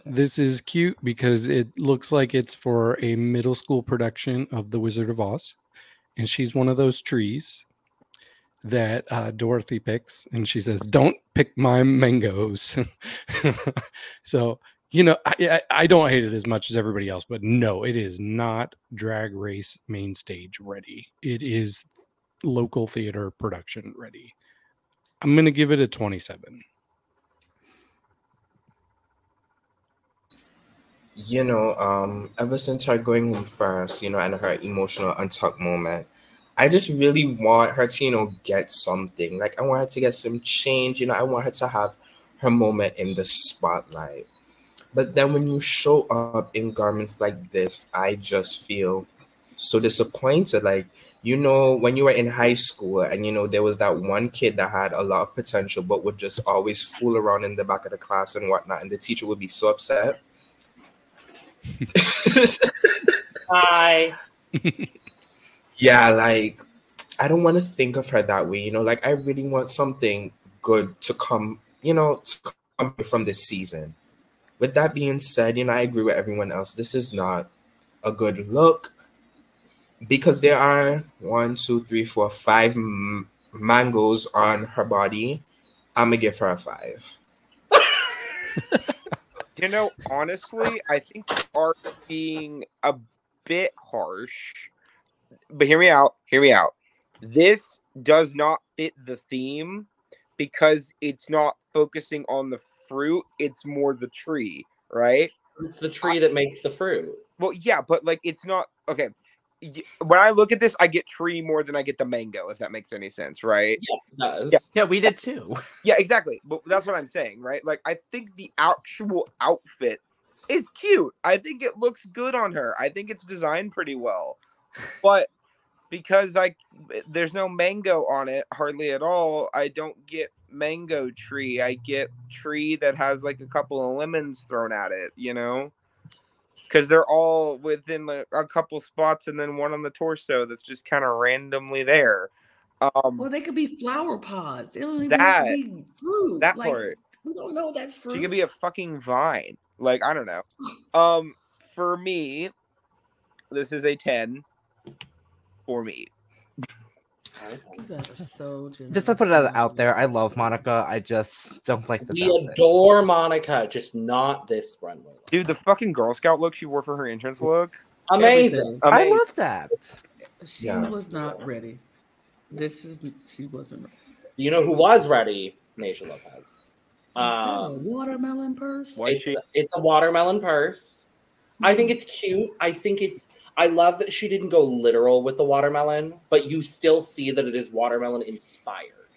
This is cute because it looks like it's for a middle school production of The Wizard of Oz. And she's one of those trees that Dorothy picks. And she says, don't pick my mangoes. So, you know, I don't hate it as much as everybody else, but no, it is not Drag Race main stage ready. It is local theater production ready. I'm going to give it a 27. You know, ever since her going home first, you know, and her emotional untucked moment, I just really want her to, you know, get something. Like, I want her to get some change. You know, I want her to have her moment in the spotlight. But then when you show up in garments like this, I just feel so disappointed. Like, you know, when you were in high school and, you know, there was that one kid that had a lot of potential but would just always fool around in the back of the class and whatnot, and the teacher would be so upset. Hi. Yeah, like, I don't want to think of her that way, you know? Like, I really want something good to come, you know, to come from this season. With that being said, you know, I agree with everyone else. This is not a good look because there are 5 mangoes on her body. I'm going to give her a 5. You know, honestly, I think you are being a bit harsh. But hear me out. Hear me out. This does not fit the theme because it's not focusing on the fruit, it's more the tree, right? It's the tree that makes the fruit. Well, yeah, but like, it's not okay. When I look at this, I get tree more than I get the mango, if that makes any sense, right? Yes, it does. Yeah, yeah, we did too. Yeah, exactly. But that's what I'm saying, right? Like, I think the actual outfit is cute. I think it looks good on her. I think it's designed pretty well. But because there's no mango on it hardly at all, I don't get mango tree. I get tree that has like a couple of lemons thrown at it, you know, because they're all within like a couple spots and then one on the torso that's just kind of randomly there. Well, they could be flower pods. They don't even have to be fruit. That like, part. We don't know that's fruit. She could be a fucking vine. Like, I don't know. For me, this is a 10 for me. You guys are so generous. Just to put it out there, I love Monica. I just don't like this. We adore Monica, just not this runway. Dude, the fucking Girl Scout look she wore for her entrance look. Amazing. I love that. She was not ready. She wasn't ready. You know who was ready? Naysha Lopez. Is that a watermelon purse? It's a watermelon purse. I think it's cute. I love that she didn't go literal with the watermelon, but you still see that it is watermelon inspired.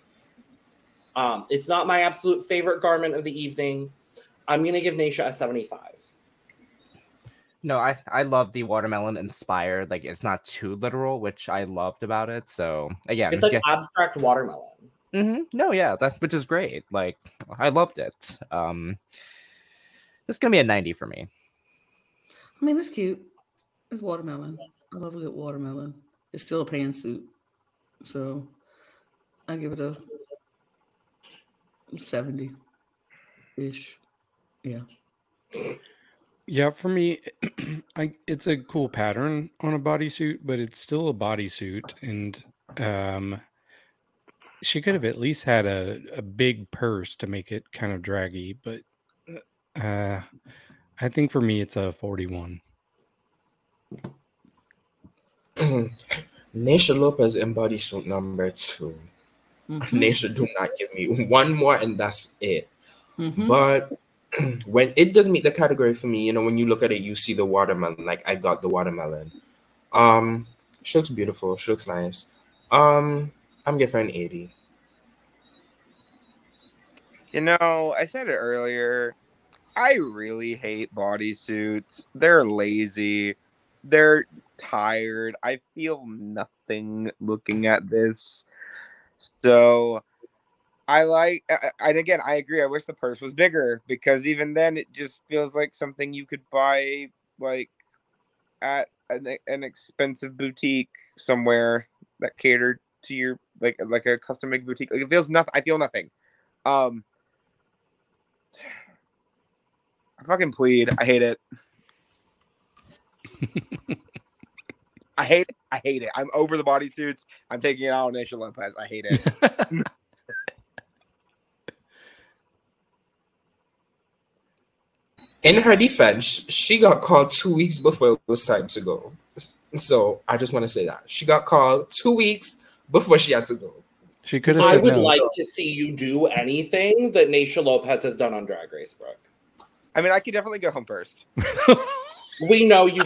It's not my absolute favorite garment of the evening. I'm going to give Naysha a 75. No, I love the watermelon inspired. Like, it's not too literal, which I loved about it. So, again. It's like abstract watermelon. No, yeah, that, which is great. Like, I loved it. It's gonna be a 90 for me. I mean, it's cute. It's watermelon. I love a good watermelon. It's still a pantsuit, so I give it a 70-ish. Yeah. Yeah, for me, it's a cool pattern on a bodysuit, but it's still a bodysuit, and she could have at least had a big purse to make it kind of draggy, but I think for me, it's a 41. Naysha Lopez in bodysuit number 2. Mm-hmm. Naysha, do not give me one more, and that's it. Mm-hmm. But when it does meet the category for me, you know, when you look at it, you see the watermelon. Like, I got the watermelon. She looks beautiful. She looks nice. I'm giving her an 80. You know, I said it earlier. I really hate bodysuits. They're lazy. They're tired. I feel nothing looking at this. So I like, and again, I agree. I wish the purse was bigger, because even then it just feels like something you could buy like at an expensive boutique somewhere that catered to your, like a custom made boutique. Like, it feels nothing. I feel nothing. I fucking plead. I hate it. I hate it. I hate it. I'm over the bodysuits. I'm taking it out on Naysha Lopez. I hate it. In her defense, she got called 2 weeks before it was time to go. So I just want to say that. She got called 2 weeks before she had to go. She could have said, I would like to see you do anything that Naysha Lopez has done on Drag Race, Brooke. I mean, I could definitely go home first. We know you will.